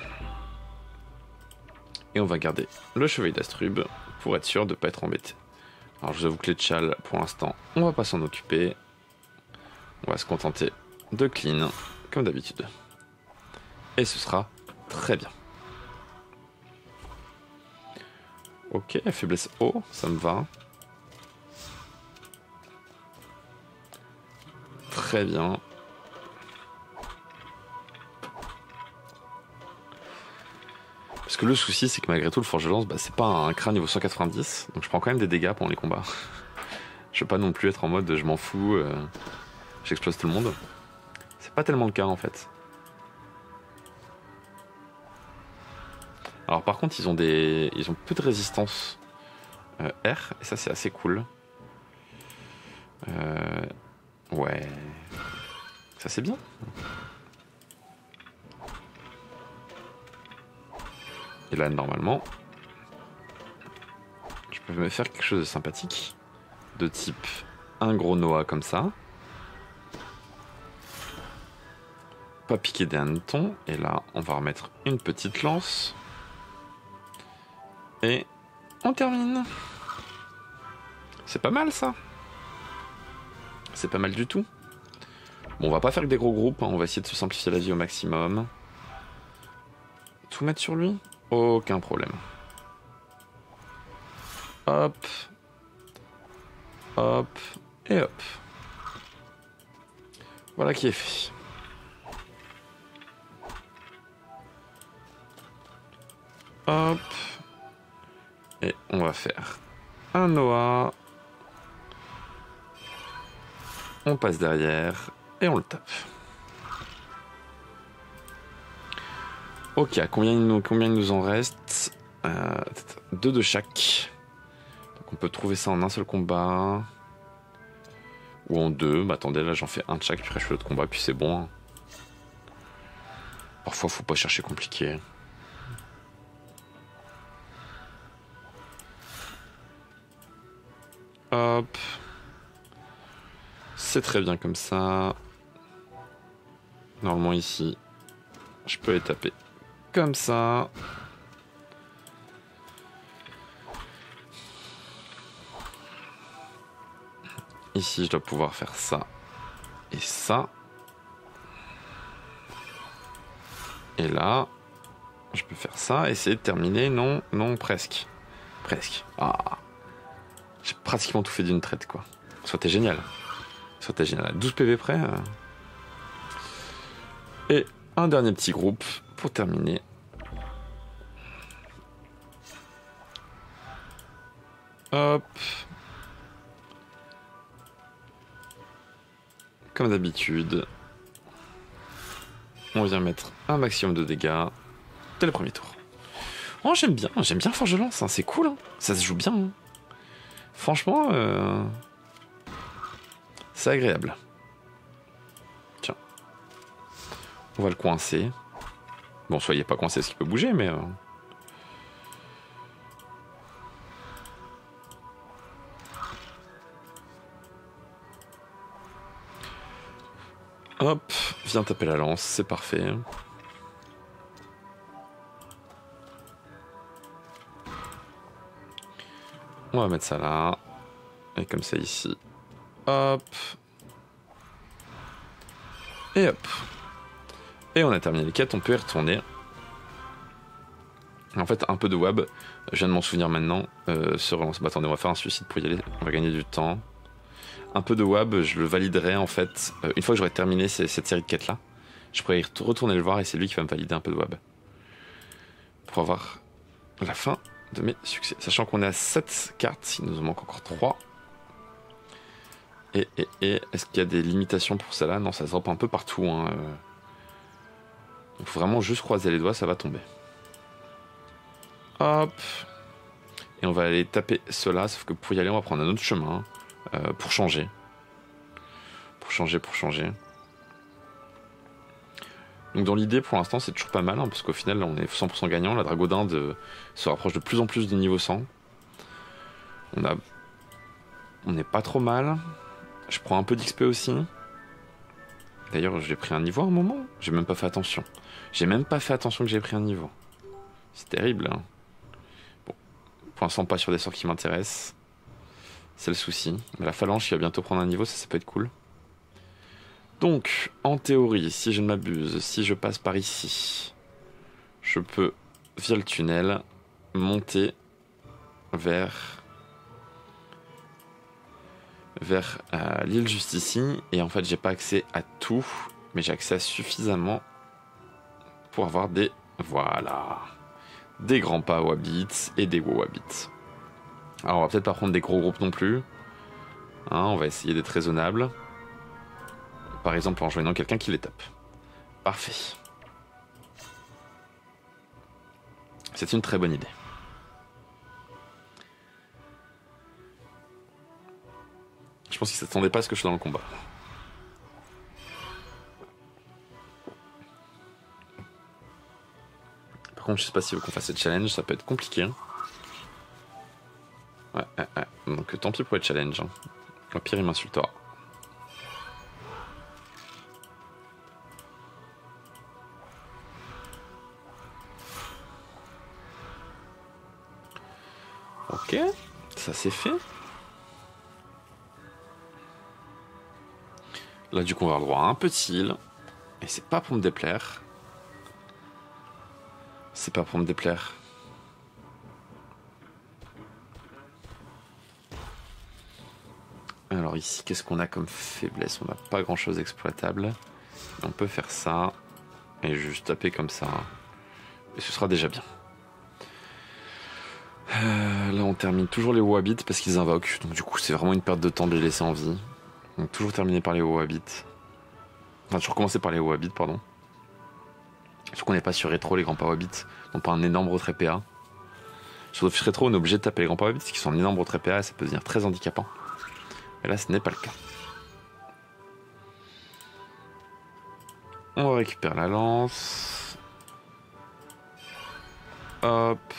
Et on va garder le chevalier d'Astrub pour être sûr de ne pas être embêté. Alors je vous avoue que les tchals pour l'instant on va pas s'en occuper. On va se contenter de clean comme d'habitude. Et ce sera très bien. Ok, faiblesse haut, ça me va. Très bien. Parce que le souci, c'est que malgré tout, le Forgelance, bah, c'est pas un crâne niveau cent quatre-vingt-dix, donc je prends quand même des dégâts pendant les combats. Je veux pas non plus être en mode je m'en fous, euh, j'explose tout le monde. C'est pas tellement le cas en fait. Alors par contre ils ont des, ils ont peu de résistance euh, R et ça c'est assez cool. Euh... Ouais, ça c'est bien. Et là normalement, je vais me faire quelque chose de sympathique. De type un gros noa comme ça. Pas piquer des hannetons. Et là, on va remettre une petite lance. Et on termine. C'est pas mal ça. C'est pas mal du tout. Bon, on va pas faire que des gros groupes, hein. On va essayer de se simplifier la vie au maximum. Tout mettre sur lui? Aucun problème. Hop. Hop. Et hop. Voilà qui est fait. Hop. Et on va faire un noa. On passe derrière et on le tape. Ok, combien il nous, combien il nous en reste? euh, Deux de chaque. Donc on peut trouver ça en un seul combat. Ou en deux. Bah attendez, là j'en fais un de chaque, puis après je fais l'autre combat, puis c'est bon. Parfois faut pas chercher compliqué. Hop. C'est très bien comme ça. Normalement ici, je peux les taper. Comme ça. Ici, je dois pouvoir faire ça et ça. Et là, je peux faire ça. Essayer de terminer. Non, non, presque. Presque. Ah. J'ai pratiquement tout fait d'une traite, quoi. Soit t'es génial. Soit t'es génial. douze P V près. Euh... Et un dernier petit groupe pour terminer. Hop. Comme d'habitude, on vient mettre un maximum de dégâts dès le premier tour. Oh, j'aime bien, j'aime bien Forgelance, hein, c'est cool, hein, ça se joue bien. Hein. Franchement, euh, c'est agréable. Tiens, on va le coincer. Bon, soyez pas coincés parce qu'il peut bouger, mais... Euh... Hop, viens taper la lance, c'est parfait. On va mettre ça là. Et comme ça ici. Hop. Et hop. Et on a terminé les quêtes, on peut y retourner. En fait, un peu de wab, je viens de m'en souvenir maintenant. Euh, se relance. Bah, attendez, on va faire un suicide pour y aller, on va gagner du temps. Un peu de wab, je le validerai en fait. Euh, une fois que j'aurai terminé ces, cette série de quêtes là, je pourrais y retourner le voir et c'est lui qui va me valider un peu de wab. Pour avoir la fin de mes succès. Sachant qu'on est à sept cartes, il nous en manque encore trois. Et, et, et est-ce qu'il y a des limitations pour celle-là? Non, ça se drop un peu partout. Hein. Euh... Il faut vraiment juste croiser les doigts, ça va tomber. Hop. Et on va aller taper cela, sauf que pour y aller, on va prendre un autre chemin. Euh, pour changer. Pour changer, pour changer. Donc dans l'idée, pour l'instant, c'est toujours pas mal, hein, parce qu'au final, là, on est cent pour cent gagnant. La Dragodinde euh, se rapproche de plus en plus du niveau cent. On a... On n'est pas trop mal. Je prends un peu d'X P aussi. D'ailleurs, j'ai pris un niveau à un moment. J'ai même pas fait attention. J'ai même pas fait attention que j'ai pris un niveau. C'est terrible. Hein. Bon, pour l'instant, pas sur des sorts qui m'intéressent. C'est le souci. Mais la phalange qui va bientôt prendre un niveau, ça, ça peut être cool. Donc, en théorie, si je ne m'abuse, si je passe par ici, je peux, via le tunnel, monter vers... vers euh, l'île juste ici. Et en fait, j'ai pas accès à tout, mais j'ai accès à suffisamment pour avoir des... Voilà. Des grands pas Wabbits et des Wabbits. Alors on va peut-être pas prendre des gros groupes non plus. Hein, on va essayer d'être raisonnable. Par exemple en joignant quelqu'un qui les tape. Parfait. C'est une très bonne idée. Je pense qu'ils s'attendaient pas à ce que je sois dans le combat. Par contre je sais pas si vous qu'on fasse ce challenge, ça peut être compliqué. Hein. Ouais, ouais, ouais. Donc tant pis pour les challenges. Hein. Au pire, il m'insultera. Ok, ça c'est fait. Là, du coup, on va avoir droit à un petit heal. Et c'est pas pour me déplaire. C'est pas pour me déplaire. Alors ici, qu'est-ce qu'on a comme faiblesse? On n'a pas grand-chose d'exploitable. On peut faire ça. Et juste taper comme ça. Et ce sera déjà bien. Euh, là, on termine toujours les Wabbits parce qu'ils invoquent. Donc du coup, c'est vraiment une perte de temps de les laisser en vie. Donc toujours terminé par les Wabbits. Enfin, toujours commencer par les Wabbits, pardon. Sauf qu'on n'est pas sur rétro, les grands Wabbits n'ont pas un énorme retrait P A. Sur Dofus rétro, on est obligé de taper les grands Wabbits qui sont un énorme retrait P A et ça peut devenir très handicapant. Et là, ce n'est pas le cas. On récupère la lance. Hop.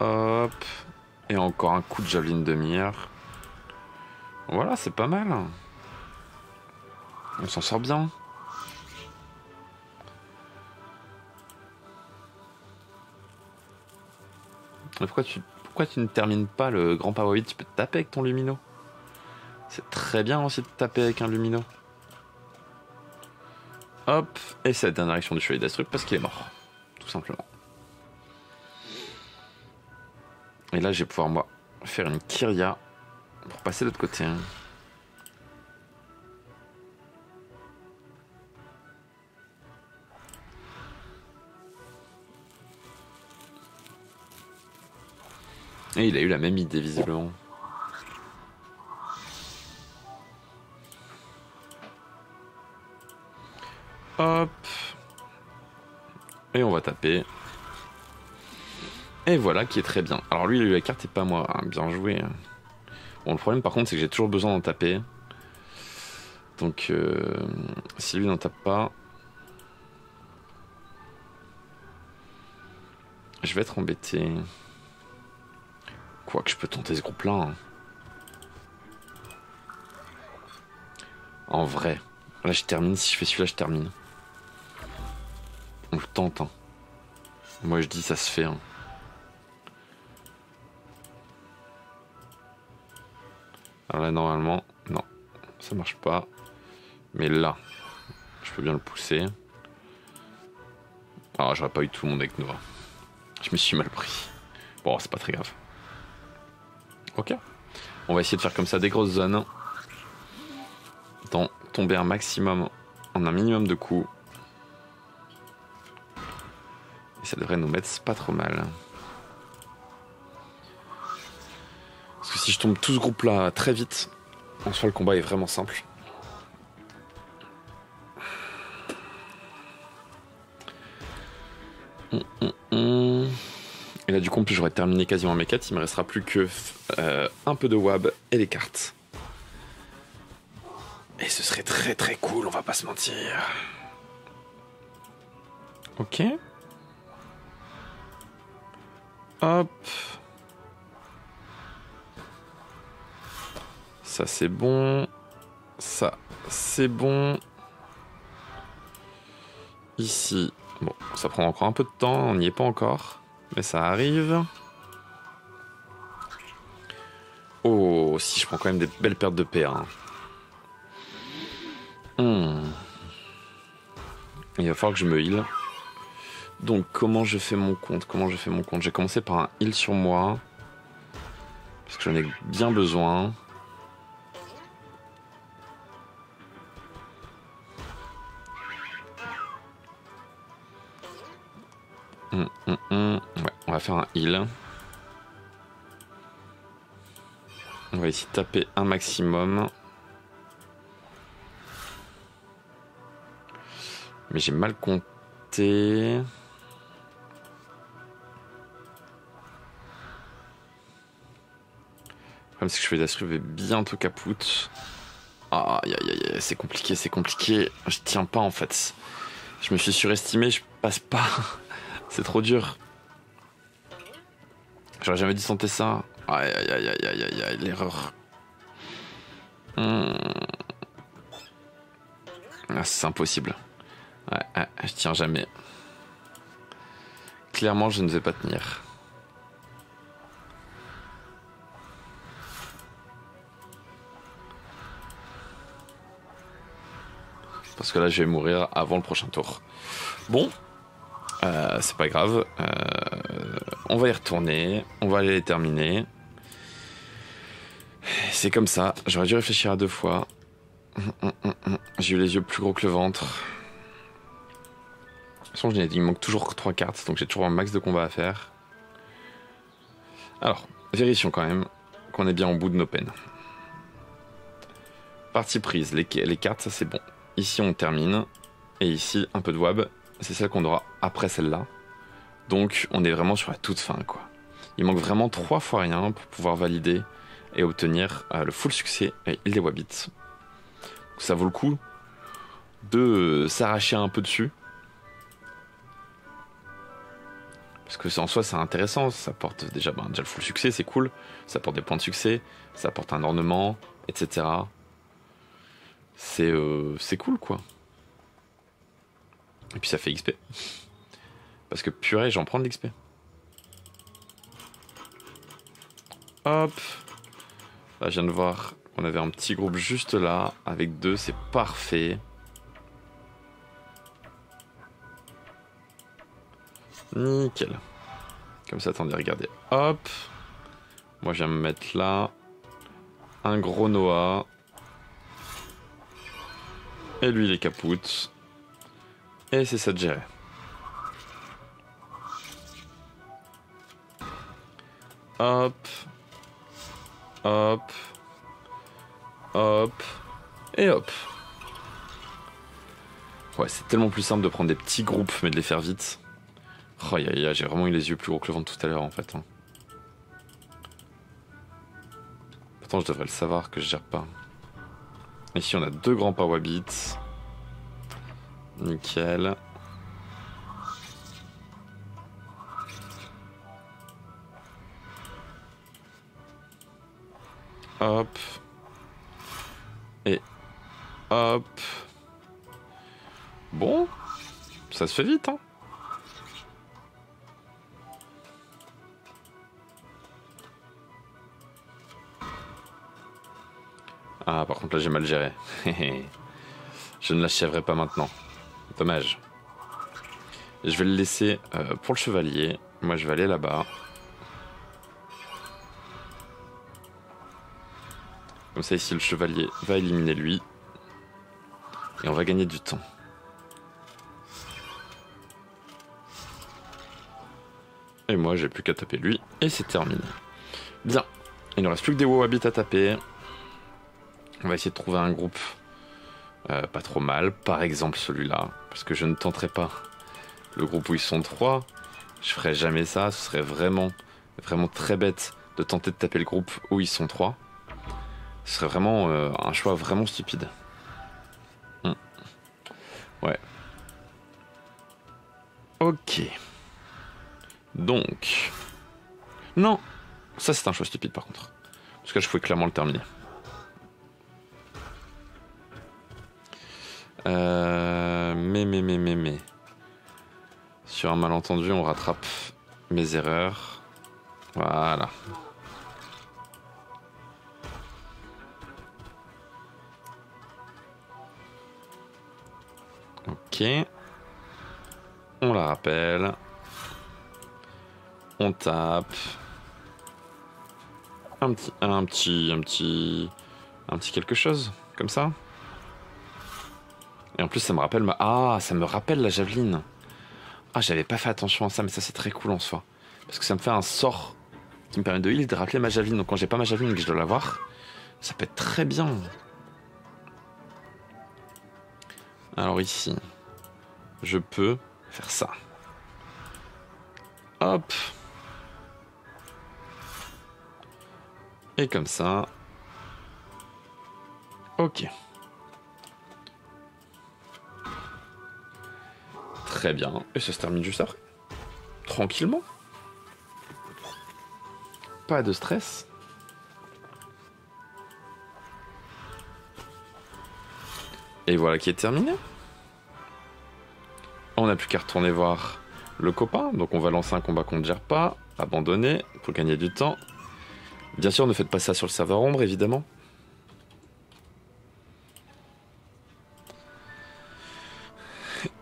Hop. Et encore un coup de javeline de mire. Voilà, c'est pas mal. On s'en sort bien. Mais pourquoi tu, pourquoi tu ne termines pas le grand Powerhead? Tu peux te taper avec ton Lumino. C'est très bien aussi de taper avec un Lumino. Hop, et c'est la dernière action du Chevalier d'Astrub parce qu'il est mort. Tout simplement. Et là, je vais pouvoir, moi, faire une Kyria pour passer de l'autre côté. Et il a eu la même idée, visiblement. Hop. Et on va taper. Et voilà, qui est très bien. Alors lui, il a eu la carte et pas moi. Hein, bien joué. Bon, le problème, par contre, c'est que j'ai toujours besoin d'en taper. Donc, euh, si lui n'en tape pas... Je vais être embêté... Quoique je peux tenter ce groupe-là. Hein. En vrai. Là, je termine. Si je fais celui-là, je termine. On le tente. Hein. Moi, je dis, ça se fait. Hein. Alors là, normalement, non. Ça marche pas. Mais là, je peux bien le pousser. Ah, j'aurais pas eu tout le monde avec Nova. Je me suis mal pris. Bon, c'est pas très grave. Ok, on va essayer de faire comme ça des grosses zones, d'en tomber un maximum, en un minimum de coups. Et ça devrait nous mettre pas trop mal. Parce que si je tombe tout ce groupe là très vite, en soi le combat est vraiment simple. Mmh, mmh, mmh. Et là du coup, j'aurais terminé quasiment mes quêtes, il me restera plus que euh, un peu de wab et les cartes. Et ce serait très très cool, on va pas se mentir. Ok. Hop. Ça c'est bon. Ça c'est bon. Ici. Bon, ça prend encore un peu de temps, on n'y est pas encore. Mais ça arrive. Oh, si je prends quand même des belles pertes de P un. Hmm. Il va falloir que je me heal. Donc comment je fais mon compte? Comment je fais mon compte? J'ai commencé par un heal sur moi. Parce que j'en ai bien besoin. Mmh, mmh, mmh. Ouais, on va faire un heal. On va ici taper un maximum. Mais j'ai mal compté. Le problème, c'est que je vais d'Astrub bientôt capoute. Ah, c'est compliqué, c'est compliqué. Je tiens pas en fait. Je me suis surestimé, je passe pas. C'est trop dur. J'aurais jamais dû tenter ça. Aïe aïe aïe aïe aïe aïe aïe, l'erreur. Hum. Ah, c'est impossible. Ouais, ouais, je tiens jamais. Clairement, je ne vais pas tenir. Parce que là, je vais mourir avant le prochain tour. Bon, euh, c'est pas grave. Euh, on va y retourner. On va aller les terminer. C'est comme ça. J'aurais dû réfléchir à deux fois. J'ai eu les yeux plus gros que le ventre. De toute façon, il me manque toujours trois cartes, donc j'ai toujours un max de combats à faire. Alors, vérifions quand même qu'on est bien au bout de nos peines. Partie prise, les, les cartes, ça c'est bon. Ici, on termine. Et ici, un peu de wab. C'est celle qu'on aura après celle-là. Donc, on est vraiment sur la toute fin, quoi. Il manque vraiment trois fois rien pour pouvoir valider et obtenir euh, le full succès avec les Wabbits. Ça vaut le coup de euh, s'arracher un peu dessus. Parce que en soi, c'est intéressant, ça apporte déjà, ben, déjà le full succès, c'est cool, ça apporte des points de succès, ça apporte un ornement, et cetera. C'est euh, c'est cool, quoi. Et puis ça fait X P. Parce que purée, j'en prends de l'X P. Hop. Là, je viens de voir qu'on avait un petit groupe juste là, avec deux, c'est parfait. Nickel. Comme ça, attendez, regardez. Hop. Moi, je viens me mettre là. Un gros Noah. Et lui, il est capoute. Et c'est ça de gérer. Hop. Hop. Hop. Et hop. Ouais, c'est tellement plus simple de prendre des petits groupes, mais de les faire vite. Oh, j'ai vraiment eu les yeux plus gros que le ventre tout à l'heure en fait. Hein. Pourtant je devrais le savoir que je gère pas. Ici on a deux grands Tiwabbits. Nickel. Hop. Et hop. Bon, ça se fait vite hein. Ah, par contre, là, j'ai mal géré. Je ne l'achèverai pas maintenant. Dommage. Je vais le laisser euh, pour le chevalier. Moi, je vais aller là-bas. Comme ça, ici, le chevalier va éliminer lui. Et on va gagner du temps. Et moi, j'ai plus qu'à taper lui. Et c'est terminé. Bien. Il ne reste plus que des Wawabbits à taper. On va essayer de trouver un groupe euh, pas trop mal, par exemple celui-là, parce que je ne tenterai pas le groupe où ils sont trois. Je ferai jamais ça, ce serait vraiment, vraiment très bête de tenter de taper le groupe où ils sont trois. Ce serait vraiment euh, un choix vraiment stupide. Hmm. Ouais. Ok. Donc. Non, ça c'est un choix stupide par contre. Parce que je pouvais clairement le terminer. Euh, mais, mais, mais, mais, mais. Sur un malentendu, on rattrape mes erreurs. Voilà. Ok. On la rappelle. On tape. Un petit, un petit, un petit, un petit quelque chose, comme ça. Et en plus, ça me rappelle ma... Ah, ça me rappelle la javeline. Ah, j'avais pas fait attention à ça, mais ça, c'est très cool en soi. Parce que ça me fait un sort qui me permet de heal et de rappeler ma javeline. Donc, quand j'ai pas ma javeline et que je dois l'avoir, ça peut être très bien. Alors ici, je peux faire ça. Hop. Et comme ça. Ok. Très bien, et ça se termine juste après. Tranquillement. pas de stress. Et voilà qui est terminé. On n'a plus qu'à retourner voir le copain. Donc on va lancer un combat qu'on ne gère pas. Abandonner pour gagner du temps. Bien sûr, ne faites pas ça sur le serveur ombre, évidemment.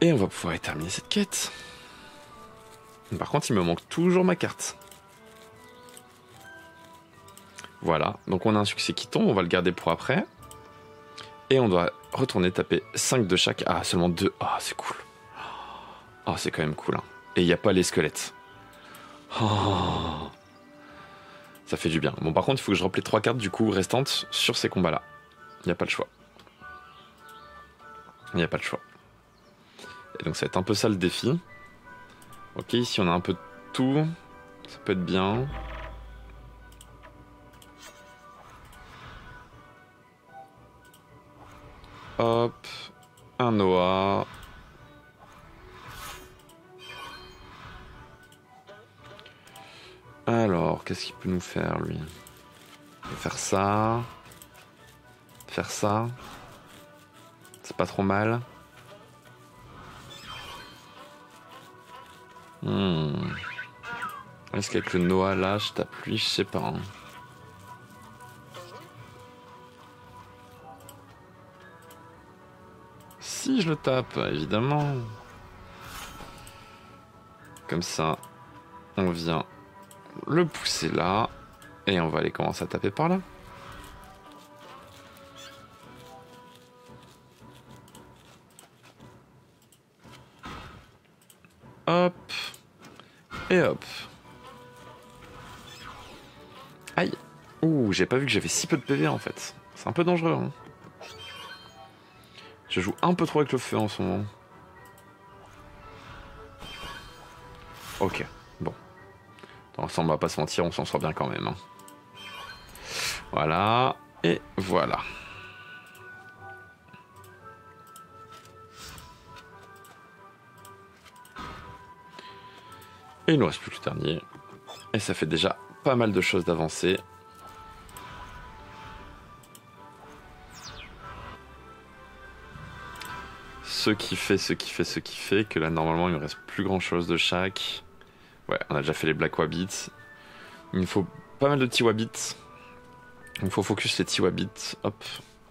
Et on va pouvoir terminer cette quête. Par contre, il me manque toujours ma carte. Voilà, donc on a un succès qui tombe, on va le garder pour après. Et on doit retourner taper cinq de chaque. Ah, seulement deux. Ah, c'est cool. Ah, c'est quand même cool. Hein. Et il n'y a pas les squelettes. Oh. Ça fait du bien. Bon, par contre, il faut que je remplis trois cartes du coup restantes sur ces combats-là. Il n'y a pas le choix. Il n'y a pas le choix. Et donc ça va être un peu ça le défi. Ok, ici on a un peu de tout. Ça peut être bien. Hop. Un Noah. Alors, qu'est-ce qu'il peut nous faire, lui? Faire ça. Faire ça. C'est pas trop mal. Hmm. Est-ce qu'avec le Noah là, je tape lui? Je sais pas. Hein. Si, je le tape, évidemment. Comme ça, on vient le pousser là. Et on va aller commencer à taper par là. Hop. Et hop. Aïe. Ouh, j'ai pas vu que j'avais si peu de P V en fait. C'est un peu dangereux. Hein. Je joue un peu trop avec le feu en ce moment. Ok, bon. Ensemble, on va pas se mentir, on s'en sort bien quand même. Hein. Voilà. Et voilà. Et il nous reste plus que le dernier. Et ça fait déjà pas mal de choses d'avancer. Ce qui fait, ce qui fait, ce qui fait que là, normalement, il ne me reste plus grand-chose de chaque. Ouais, on a déjà fait les Black Wabbits. Il me faut pas mal de Tiwabbits. Il me faut focus les Tiwabbits. Hop,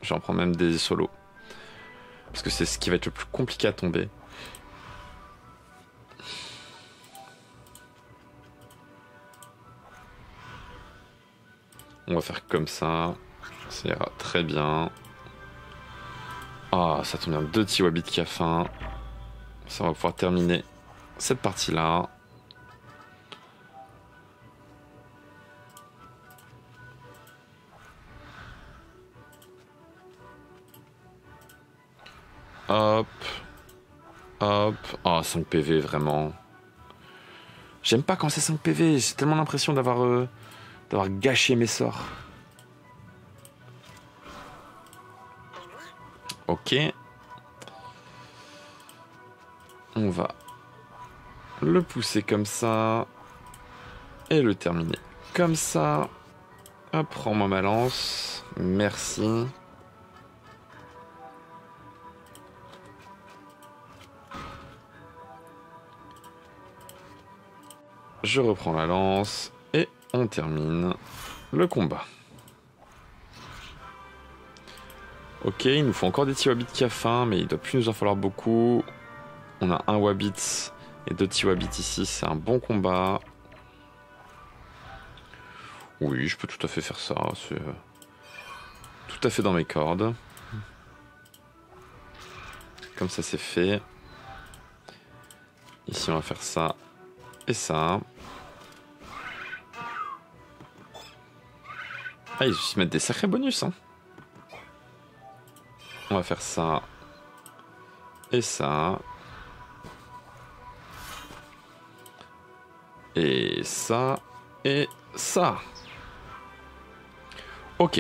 j'en prends même des solos. Parce que c'est ce qui va être le plus compliqué à tomber. On va faire comme ça, ça ira très bien. Ah, oh, ça tombe bien, deux Tiwabbits qui a faim. Ça, on va pouvoir terminer cette partie-là. Hop, hop, ah, oh, cinq P V, vraiment. J'aime pas quand c'est cinq P V, j'ai tellement l'impression d'avoir... Euh... d'avoir gâché mes sorts. Ok. On va le pousser comme ça. Et le terminer comme ça. Hop, prends-moi ma lance. Merci. Je reprends la lance. On termine le combat. Ok, il nous faut encore des Tiwabbits qui a faim, mais il doit plus nous en falloir beaucoup. On a un Wabbit et deux Tiwabbits ici, c'est un bon combat. Oui, je peux tout à fait faire ça, c'est tout à fait dans mes cordes. Comme ça c'est fait. Ici on va faire ça et ça. Ah, ils se mettent des sacrés bonus, hein. On va faire ça. Et ça. Et ça. Et ça. Ok.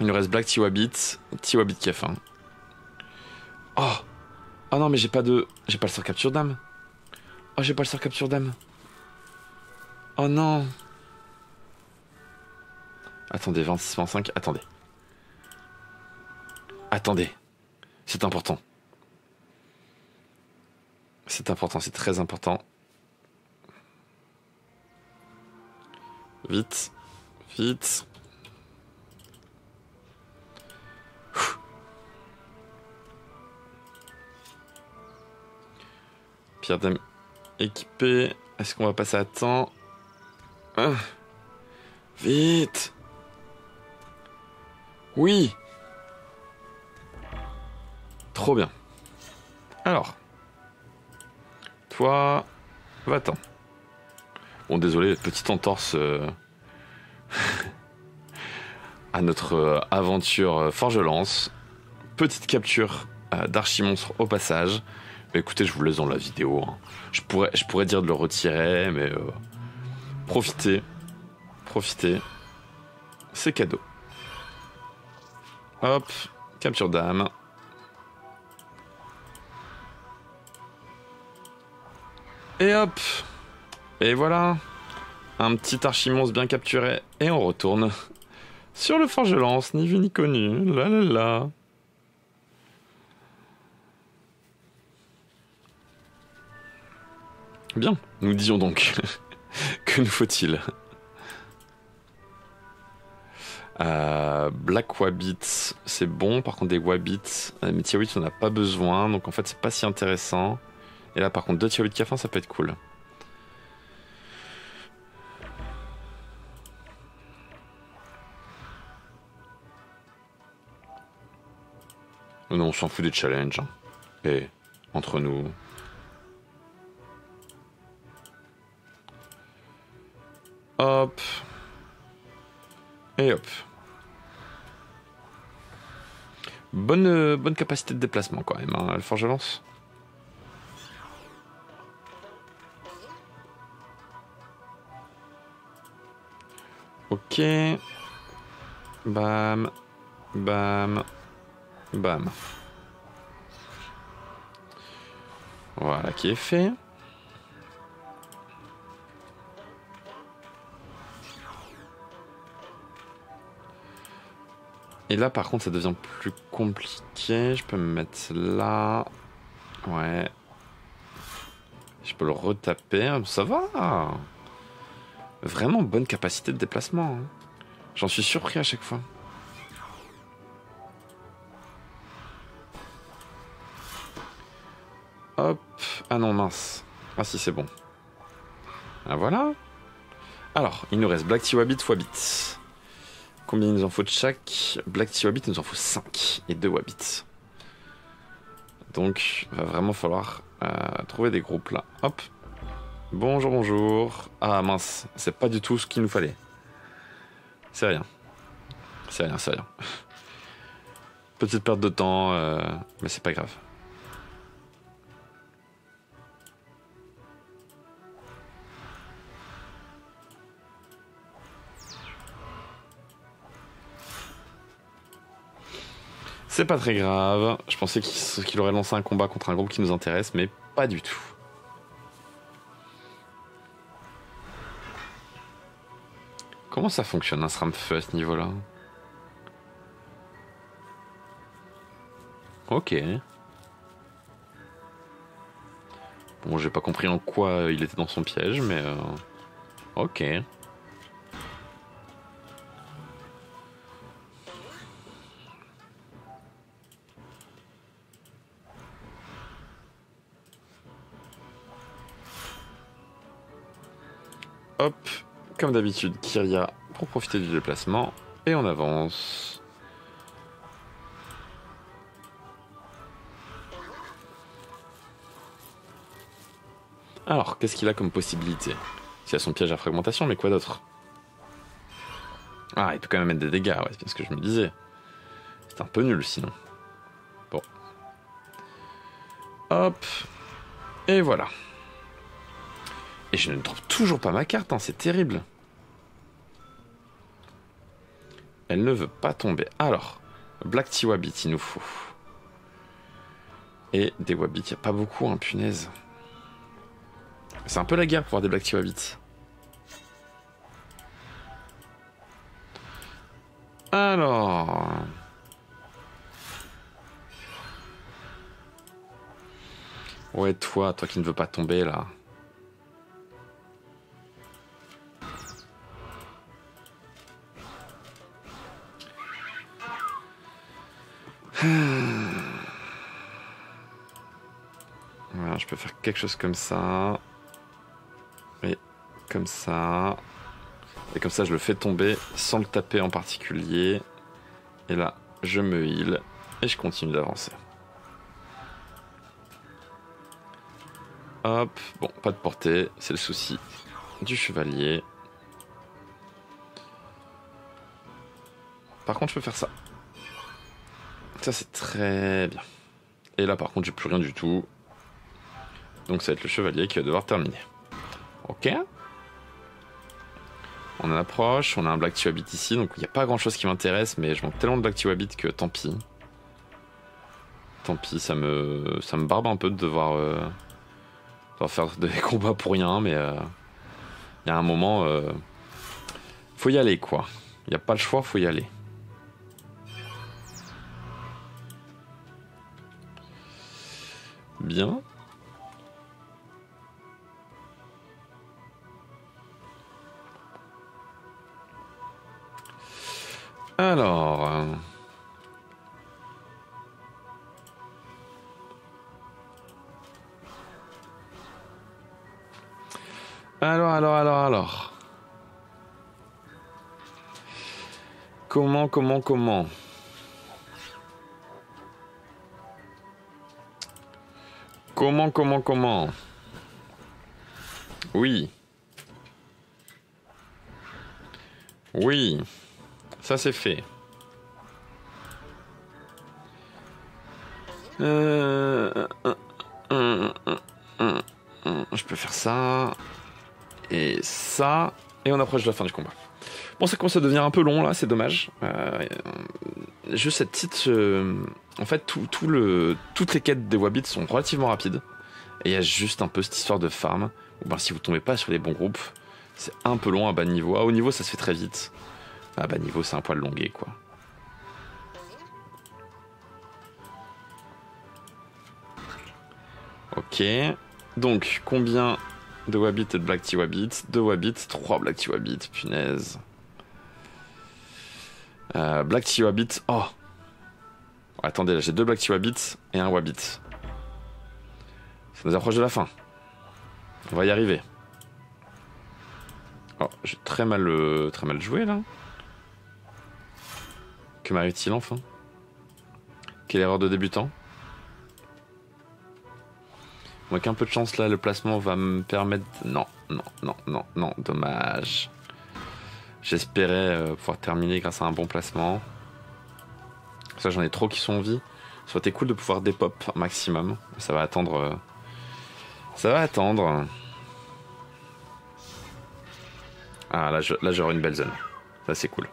Il nous reste Black Tiwabbit. Tiwabbit qui a faim. Oh. Oh non, mais j'ai pas de... J'ai pas le sort capture d'âme. Oh, j'ai pas le sort capture d'âme. Oh non. Attendez, vingt-six, vingt-cinq, attendez. Attendez. C'est important. C'est important, c'est très important. Vite. Vite. Ouh. Pierre d'âme équipée. Est-ce qu'on va passer à temps? Ah. Vite. Oui. Trop bien. Alors. Toi, va-t'en. Bon, désolé, petite entorse euh, à notre euh, aventure euh, Forgelance. Petite capture euh, d'archimonstre au passage. Mais écoutez, je vous laisse dans la vidéo. Hein. Je, pourrais, je pourrais dire de le retirer, mais euh, profitez. Profitez. C'est cadeau. Hop, capture d'âme. Et hop. Et voilà. Un petit archimonstre bien capturé. Et on retourne sur le Forgelance, ni vu ni connu. La la la. Bien, nous disions donc. Que nous faut-il? euh, Black Wabbit, c'est bon. Par contre, des Wabbits, mais Tiwabbits, on n'a pas besoin. Donc en fait, c'est pas si intéressant. Et là, par contre, deux Tiwabbits cafins, ça peut être cool. Non, on s'en fout des challenges. Hein. Et entre nous. Hop. Et hop. Bonne, euh, bonne capacité de déplacement quand même, hein, le Forgelance. Ok. Bam. Bam. Bam. Voilà qui est fait. Et là par contre ça devient plus compliqué. Je peux me mettre là. Ouais. Je peux le retaper. Ça va. Vraiment bonne capacité de déplacement. Hein. J'en suis surpris à chaque fois. Hop. Ah non, mince. Ah si, c'est bon. Ah voilà. Alors, il nous reste Black Tiwabbit, Wabbit. Combien il nous en faut de chaque? Black Tiwabbit, il nous en faut cinq. Et deux Wabbits. Donc, il va vraiment falloir euh, trouver des groupes là. Hop. Bonjour, bonjour. Ah mince, c'est pas du tout ce qu'il nous fallait. C'est rien. C'est rien, c'est rien. Petite perte de temps, euh, mais c'est pas grave. C'est pas très grave. Je pensais qu'il aurait lancé un combat contre un groupe qui nous intéresse, mais pas du tout. Comment ça fonctionne un SRAMFeu à ce niveau-là? Ok. Bon, j'ai pas compris en quoi il était dans son piège, mais... Euh... Ok. Hop, comme d'habitude, Kyria pour profiter du déplacement. Et on avance. Alors, qu'est-ce qu'il a comme possibilité? Il a son piège à fragmentation, mais quoi d'autre? Ah, il peut quand même mettre des dégâts, ouais, c'est bien ce que je me disais. C'est un peu nul sinon. Bon. Hop. Et voilà. Et je ne trouve toujours pas ma carte, hein, c'est terrible. Elle ne veut pas tomber. Alors, Black Tiwabbit, il nous faut. Et des Wabbits, il n'y a pas beaucoup, hein, punaise. C'est un peu la guerre pour avoir des Black Tiwabbits. Ouais, toi, toi qui ne veux pas tomber, là. Voilà, je peux faire quelque chose comme ça. Et comme ça. Et comme ça, je le fais tomber sans le taper en particulier. Et là, je me heal et je continue d'avancer. Hop, bon, pas de portée, c'est le souci du chevalier. Par contre, je peux faire ça. Ça, c'est très bien. Et là, par contre, j'ai plus rien du tout. Donc, ça va être le chevalier qui va devoir terminer. Ok. On en approche, on a un Black Tiwabbit ici, donc il n'y a pas grand-chose qui m'intéresse, mais je manque tellement de Black Tiwabbit que tant pis. Tant pis, ça me, ça me barbe un peu de devoir... Euh... Enfin, faire des combats pour rien, mais il euh, y a un moment, euh, faut y aller quoi. Il n'y a pas le choix, faut y aller. Bien. Alors. Euh... Alors, alors, alors, alors. Comment, comment, comment Comment, comment, comment Oui. Oui. Ça, c'est fait. Euh... Je peux faire ça... Et ça, et on approche de la fin du combat. Bon, ça commence à devenir un peu long là, c'est dommage. Euh, juste cette petite... Euh, en fait, tout, tout le, toutes les quêtes des Wabbits sont relativement rapides. Et il y a juste un peu cette histoire de farm. Ben, si vous tombez pas sur les bons groupes, c'est un peu long à bas niveau. À haut niveau, ça se fait très vite. À bas niveau, c'est un poil longué, quoi. Ok. Donc, combien... Deux Wabbits et de Black Tiwabbits. Deux Wabbits, trois Black Tiwabbits, punaise. Euh, Black Tiwabbits, oh, oh attendez, là j'ai deux Black Tiwabbits et un Wabbit. Ça nous approche de la fin. On va y arriver. Oh, j'ai très mal, euh, très mal joué là. Que m'arrive-t-il enfin? Quelle erreur de débutant. Avec un peu de chance, là, le placement va me permettre... Non, non, non, non, non, dommage. J'espérais euh, pouvoir terminer grâce à un bon placement. Ça, j'en ai trop qui sont en vie. Ça aurait été cool de pouvoir dépop un maximum. Ça va attendre... Euh... Ça va attendre. Ah, là, je... là j'aurai une belle zone. Ça, c'est cool.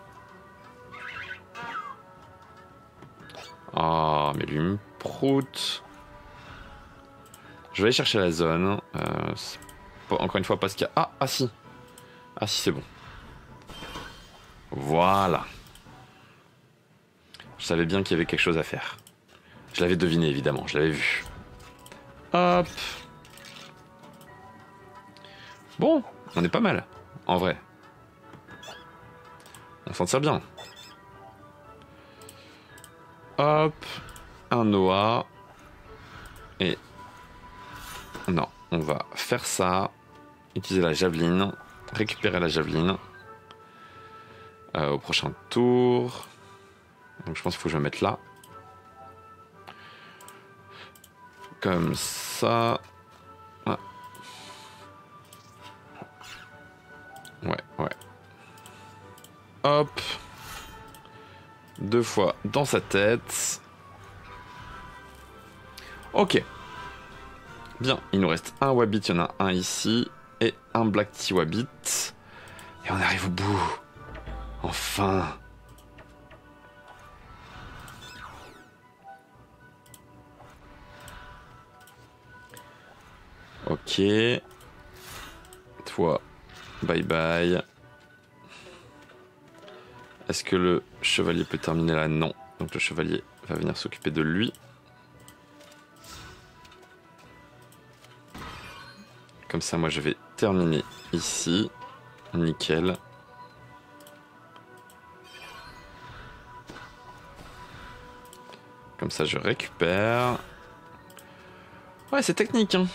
Oh, mais lui me proute. Je vais aller chercher la zone. Euh, encore une fois, parce qu'il y a... Ah, ah si. Ah si, c'est bon. Voilà. Je savais bien qu'il y avait quelque chose à faire. Je l'avais deviné, évidemment. Je l'avais vu. Hop. Bon, on est pas mal. En vrai. On s'en tire bien. Hop. Un Noah. Et... Non, on va faire ça, utiliser la javeline, récupérer la javeline euh, au prochain tour. Donc je pense qu'il faut que je me mette là. Comme ça. Ah. Ouais, ouais. Hop. Deux fois dans sa tête. Ok. Bien, il nous reste un Wabbit, il y en a un ici, et un Black Tiwabbit. Et on arrive au bout. Enfin. Ok. Toi, bye bye. Est-ce que le chevalier peut terminer là? Non. Donc le chevalier va venir s'occuper de lui. Comme ça, moi, je vais terminer ici. Nickel. Comme ça, je récupère. Ouais, c'est technique, hein.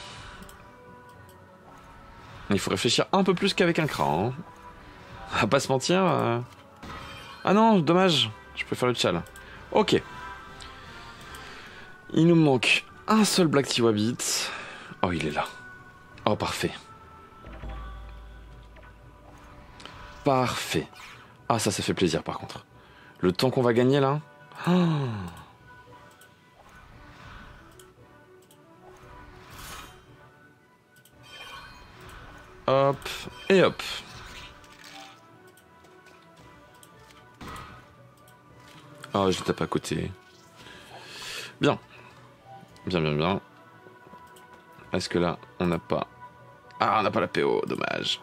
Il faut réfléchir un peu plus qu'avec un cran. Hein. On va pas se mentir. Euh... Ah non, dommage. Je peux faire le tchal. Ok. Il nous manque un seul Black Tiwabbit. Oh, il est là. Oh, parfait. Parfait. Ah, ça, ça fait plaisir, par contre. Le temps qu'on va gagner, là. Oh. Hop, et hop. Ah, je le tape à côté. Bien. Bien, bien, bien. Est-ce que là, on n'a pas... Ah, on n'a pas la P O, dommage.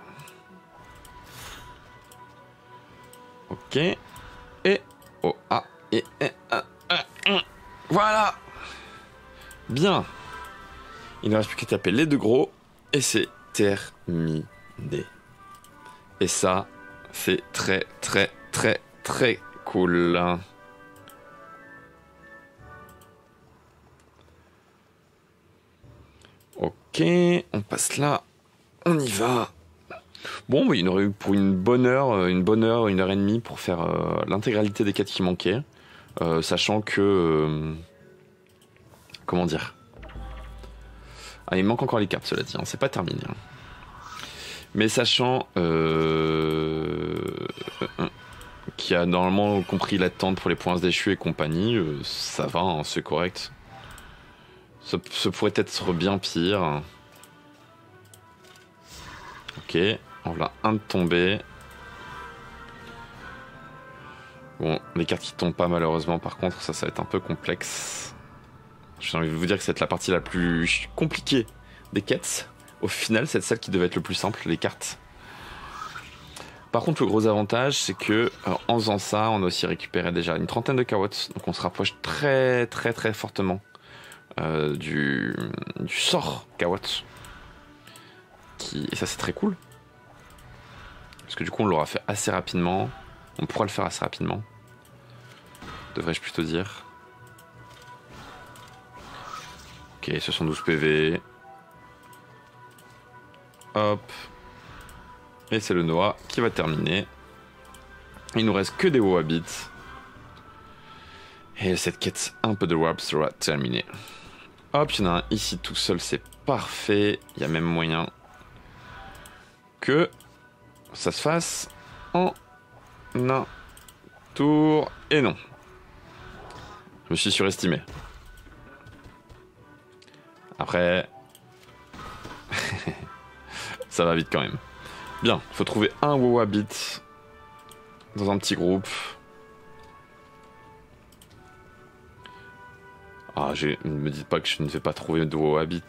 Ok. Et... Oh, ah, et... et ah, ah, ah. Voilà. Bien. Il ne reste plus qu'à taper les deux gros. Et c'est... terminé. Et ça, c'est très très très très cool. Ok, on passe là, on y va. Bon, bah, il y en aurait eu pour une bonne heure, une bonne heure, une heure et demie pour faire euh, l'intégralité des quêtes qui manquaient, euh, sachant que euh, comment dire. Ah, il manque encore les cartes, cela dit, hein. C'est pas terminé. Hein. Mais sachant euh, qui a normalement compris l'attente pour les points déchus et compagnie, euh, ça va, hein, c'est correct. Ça, ça pourrait être bien pire. Ok, on voilà un de tombé. Bon, les cartes qui tombent pas malheureusement, par contre, ça, ça va être un peu complexe. J'ai envie de vous dire que c'est la partie la plus compliquée des quêtes. Au final, c'est celle qui devait être le plus simple, les cartes. Par contre, le gros avantage, c'est que en faisant ça, on a aussi récupéré déjà une trentaine de Kawotte. Donc on se rapproche très très très fortement euh, du, du sort Kawotte. Qui, et ça, c'est très cool. Parce que du coup, on l'aura fait assez rapidement. On pourra le faire assez rapidement. Devrais-je plutôt dire. Ok, soixante-douze P V. Hop. Et c'est le Noah qui va terminer. Il nous reste que des Wabbits. Et cette quête un peu de Wab sera terminée. Hop, il y en a un ici tout seul, c'est parfait. Il y a même moyen que ça se fasse en un tour. Et non. Je me suis surestimé. Après, ça va vite quand même. Bien, il faut trouver un Wabbit dans un petit groupe. Ah, ne me dites pas que je ne vais pas trouver de Wabbit.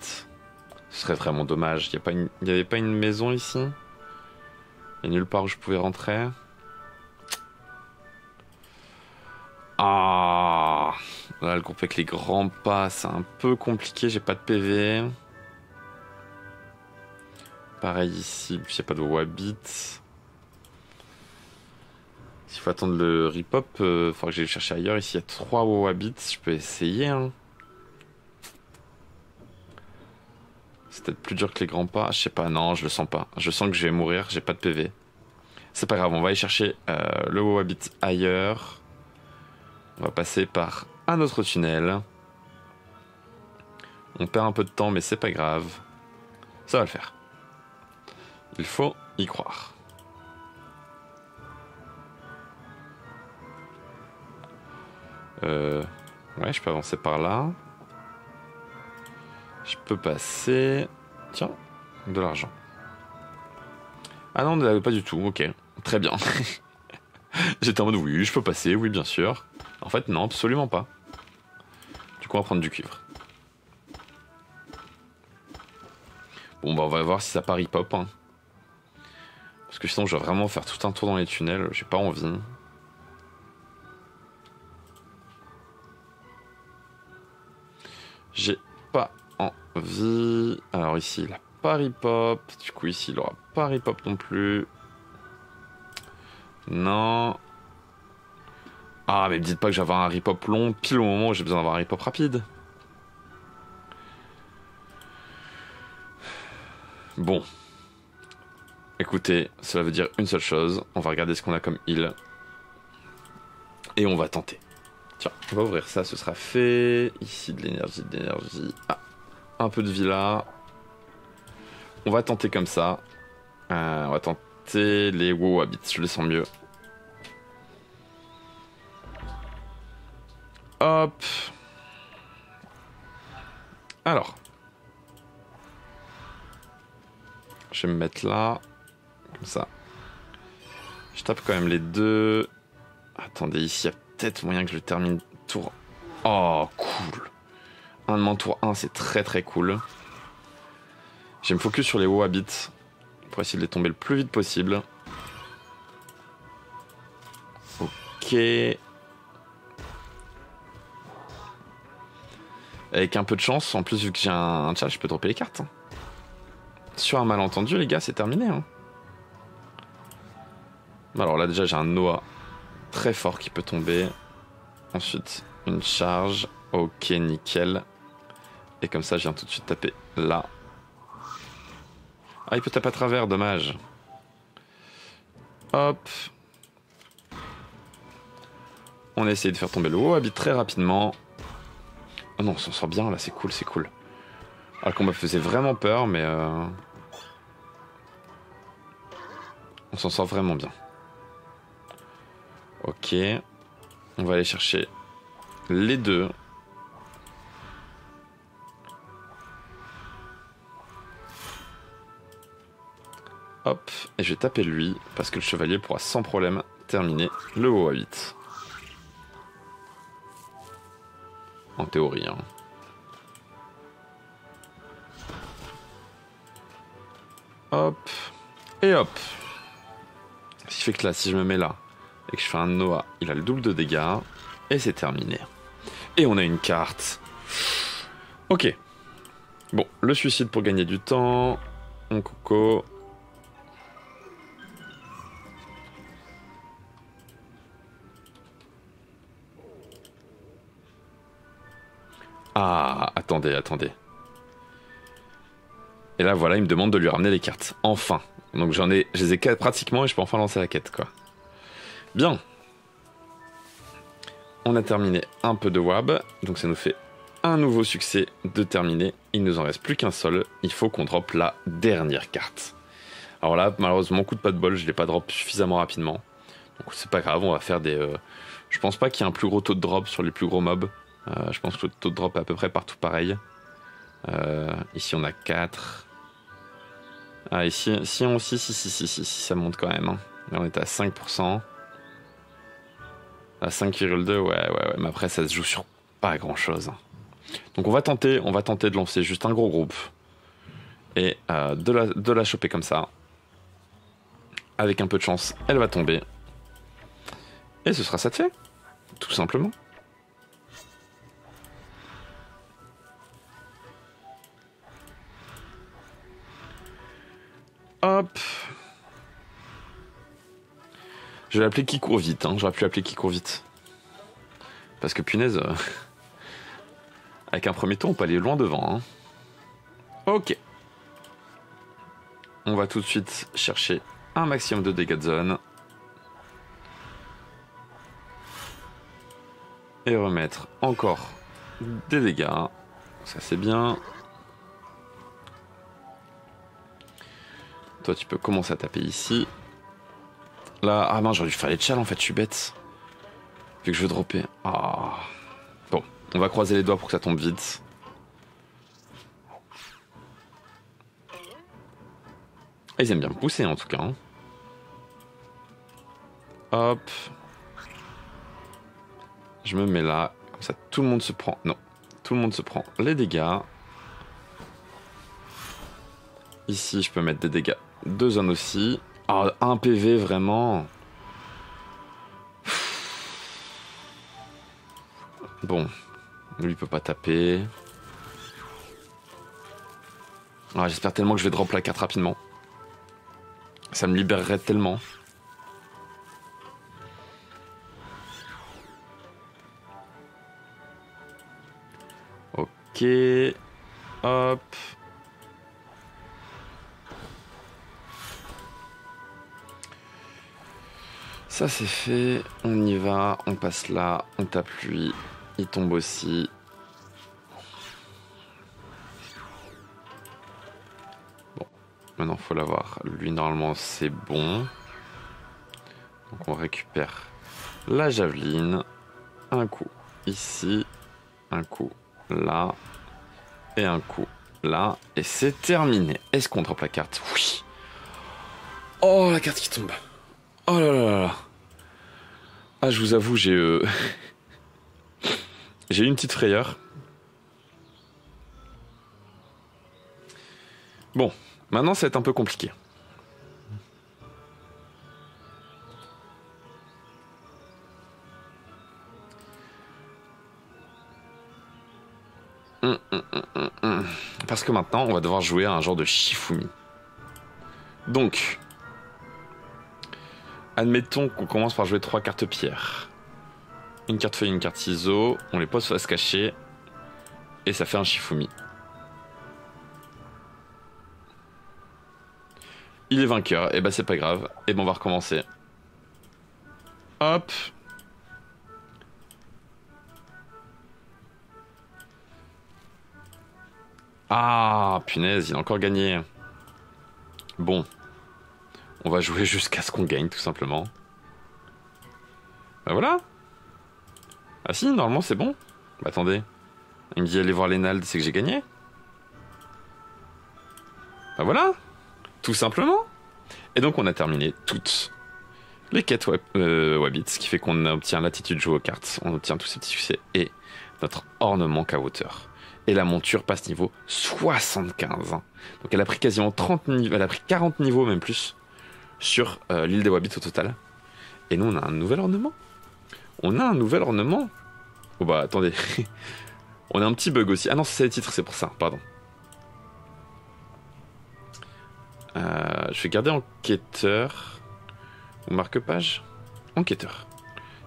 Ce serait vraiment dommage. Il n'y avait pas une maison ici? Il n'y a nulle part où je pouvais rentrer. Ah, là, le groupe avec les grands pas, c'est un peu compliqué, j'ai pas de P V. Pareil ici, il n'y a pas de Wabbit. S'il faut attendre le rip-hop, il euh, faudra que j'aille le chercher ailleurs. Ici, il y a trois Wabbits, je peux essayer. Hein. C'est peut-être plus dur que les grands pas, je sais pas, non, je le sens pas. Je sens que je vais mourir, j'ai pas de P V. C'est pas grave, on va aller chercher euh, le Wabbit ailleurs. On va passer par un autre tunnel. On perd un peu de temps, mais c'est pas grave. Ça va le faire. Il faut y croire. Euh... Ouais, je peux avancer par là. Je peux passer... Tiens, de l'argent. Ah non, on ne l'avait pas du tout, ok. Très bien. J'étais en mode oui, je peux passer, oui bien sûr. En fait, non, absolument pas. Du coup, on va prendre du cuivre. Bon, bah, on va voir si ça part hip-hop. Hein. Parce que sinon, je vais vraiment faire tout un tour dans les tunnels. J'ai pas envie. J'ai pas envie. Alors, ici, il a pas ripop. Du coup, ici, il aura pas ripop non plus. Non. Ah, mais me dites pas que j'avais un ripop long pile au moment où j'ai besoin d'avoir un ripop rapide. Bon. Écoutez, cela veut dire une seule chose. On va regarder ce qu'on a comme heal. Et on va tenter. Tiens, on va ouvrir ça, ce sera fait. Ici, de l'énergie, de l'énergie. Ah, un peu de vie là. On va tenter comme ça. Euh, on va tenter les wow habits, je les sens mieux. Hop. Alors. Je vais me mettre là. Comme ça. Je tape quand même les deux. Attendez, ici, il y a peut-être moyen que je termine tour... Oh, cool. Un de mon tour un, c'est très très cool. Je vais me focus sur les WoW Habits pour essayer de les tomber le plus vite possible. Ok. Avec un peu de chance, en plus vu que j'ai un, un chat, je peux dropper les cartes. Sur un malentendu, les gars, c'est terminé. Hein. Alors là, déjà, j'ai un Noah très fort qui peut tomber. Ensuite, une charge. Ok, nickel. Et comme ça, je viens tout de suite taper là. Ah, il peut taper à travers, dommage. Hop. On a essayé de faire tomber le Wabbit très rapidement. Oh non, on s'en sort bien, là, c'est cool, c'est cool. Ah, le combat faisait vraiment peur, mais... Euh... On s'en sort vraiment bien. Ok. On va aller chercher les deux. Hop, et je vais taper lui, parce que le chevalier pourra sans problème terminer le haut à huit. En théorie, hein. Hop, et hop. Ce qui fait que là, si je me mets là, et que je fais un Noah, il a le double de dégâts, et c'est terminé. Et on a une carte. Ok. Bon, le suicide pour gagner du temps. On coco. Ah, attendez, attendez. Et là, voilà, il me demande de lui ramener les cartes. Enfin. Donc, j'en ai, je les ai pratiquement et je peux enfin lancer la quête, quoi. Bien. On a terminé un peu de W A B. Donc, ça nous fait un nouveau succès de terminer. Il ne nous en reste plus qu'un seul. Il faut qu'on drop la dernière carte. Alors là, malheureusement, coup de pas de bol, je ne l'ai pas drop suffisamment rapidement. Donc, c'est pas grave, on va faire des... Euh... Je pense pas qu'il y ait un plus gros taux de drop sur les plus gros mobs. Euh, je pense que le taux de drop est à peu près partout pareil. Euh, ici on a quatre. Ah, ici, si on si, si, si, si, si, si, ça monte quand même. Hein. Là on est à cinq pour cent. À cinq virgule deux, ouais, ouais, ouais. Mais après ça se joue sur pas grand chose. Donc on va tenter, on va tenter de lancer juste un gros groupe. Et euh, de, la, de la choper comme ça. Avec un peu de chance, elle va tomber. Et ce sera ça de fait. Tout simplement. Hop. Je vais l'appeler qui court vite, hein. J'aurais pu l'appeler qui court vite. Parce que punaise, euh... avec un premier tour, on peut aller loin devant. Hein. Ok. On va tout de suite chercher un maximum de dégâts de zone. Et remettre encore des dégâts. Ça c'est bien. Toi, tu peux commencer à taper ici. Là, ah mince, j'aurais dû faire les tchals en fait, je suis bête. Vu que je veux dropper. Oh. Bon, on va croiser les doigts pour que ça tombe vite. Ils aiment bien me pousser en tout cas. Hein. Hop. Je me mets là. Comme ça, tout le monde se prend. Non, tout le monde se prend les dégâts. Ici, je peux mettre des dégâts. Deux zones aussi. Ah, un P V vraiment. Bon. Lui, il peut pas taper. Ah, j'espère tellement que je vais drop la quatre rapidement. Ça me libérerait tellement. Ok. Hop. Ça c'est fait, on y va, on passe là, on tape lui, il tombe aussi. Bon, maintenant faut l'avoir, lui normalement c'est bon. Donc on récupère la javeline, un coup ici, un coup là, et un coup là, et c'est terminé. Est-ce qu'on drop la carte? Oui. Oh la carte qui tombe. Oh là là là. Ah, je vous avoue, j'ai euh... j'ai eu une petite frayeur. Bon, maintenant ça va être un peu compliqué. Mmh, mmh, mmh, mmh. Parce que maintenant, on va devoir jouer à un genre de Shifumi. Donc... admettons qu'on commence par jouer trois cartes pierre. Une carte feuille, une carte ciseau. On les pose face cachée. Et ça fait un Shifumi. Il est vainqueur. Et eh bah ben, c'est pas grave. Et eh ben on va recommencer. Hop. Ah punaise, il a encore gagné. Bon. On va jouer jusqu'à ce qu'on gagne, tout simplement. Bah voilà. Ah si, normalement c'est bon. Bah attendez. Il me dit allez voir les Naldes, c'est que j'ai gagné. Bah voilà. Tout simplement. Et donc on a terminé toutes les quêtes wab euh, Wabbits, ce qui fait qu'on obtient l'attitude jouée aux cartes, on obtient tous ces petits succès, et notre ornement Kawotteur. Et la monture passe niveau soixante-quinze. Donc elle a pris quasiment trente niveaux, elle a pris quarante niveaux, même plus. Sur euh, l'île des Wabbits au total. Et nous on a un nouvel ornement. On a un nouvel ornement. Oh bah attendez. On a un petit bug aussi. Ah non, c'est les titres, c'est pour ça, pardon. euh, Je vais garder enquêteur. Ou marque-page. Enquêteur.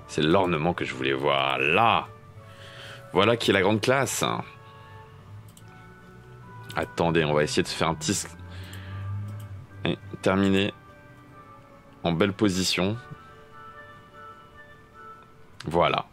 C'est l'ornement que je voulais voir. Là. Voilà qui est la grande classe. Attendez, on va essayer de se faire un petit... Et terminer en belle position. Voilà.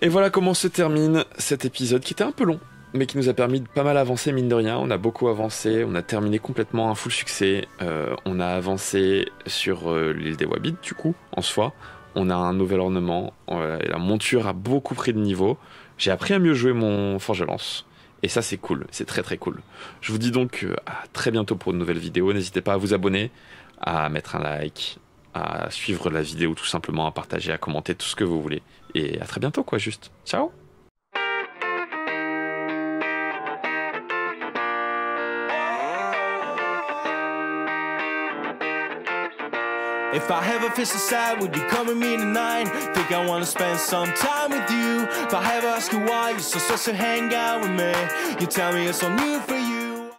Et voilà comment se termine cet épisode qui était un peu long, mais qui nous a permis de pas mal avancer, mine de rien. On a beaucoup avancé, on a terminé complètement un full succès. Euh, on a avancé sur euh, l'île des Wabbits, du coup, en soi. On a un nouvel ornement. Euh, la monture a beaucoup pris de niveau. J'ai appris à mieux jouer mon Forgelance. Et ça, c'est cool. C'est très très cool. Je vous dis donc euh, à très bientôt pour de nouvelles vidéos. N'hésitez pas à vous abonner, à mettre un like, à suivre la vidéo tout simplement, à partager, à commenter, tout ce que vous voulez. Et à très bientôt quoi, juste. Ciao! If I ever fish the side, would you come with me tonight? Think I wanna spend some time with you. If I ever ask you why, you're so supposed to hang out with me. You tell me it's all new for you.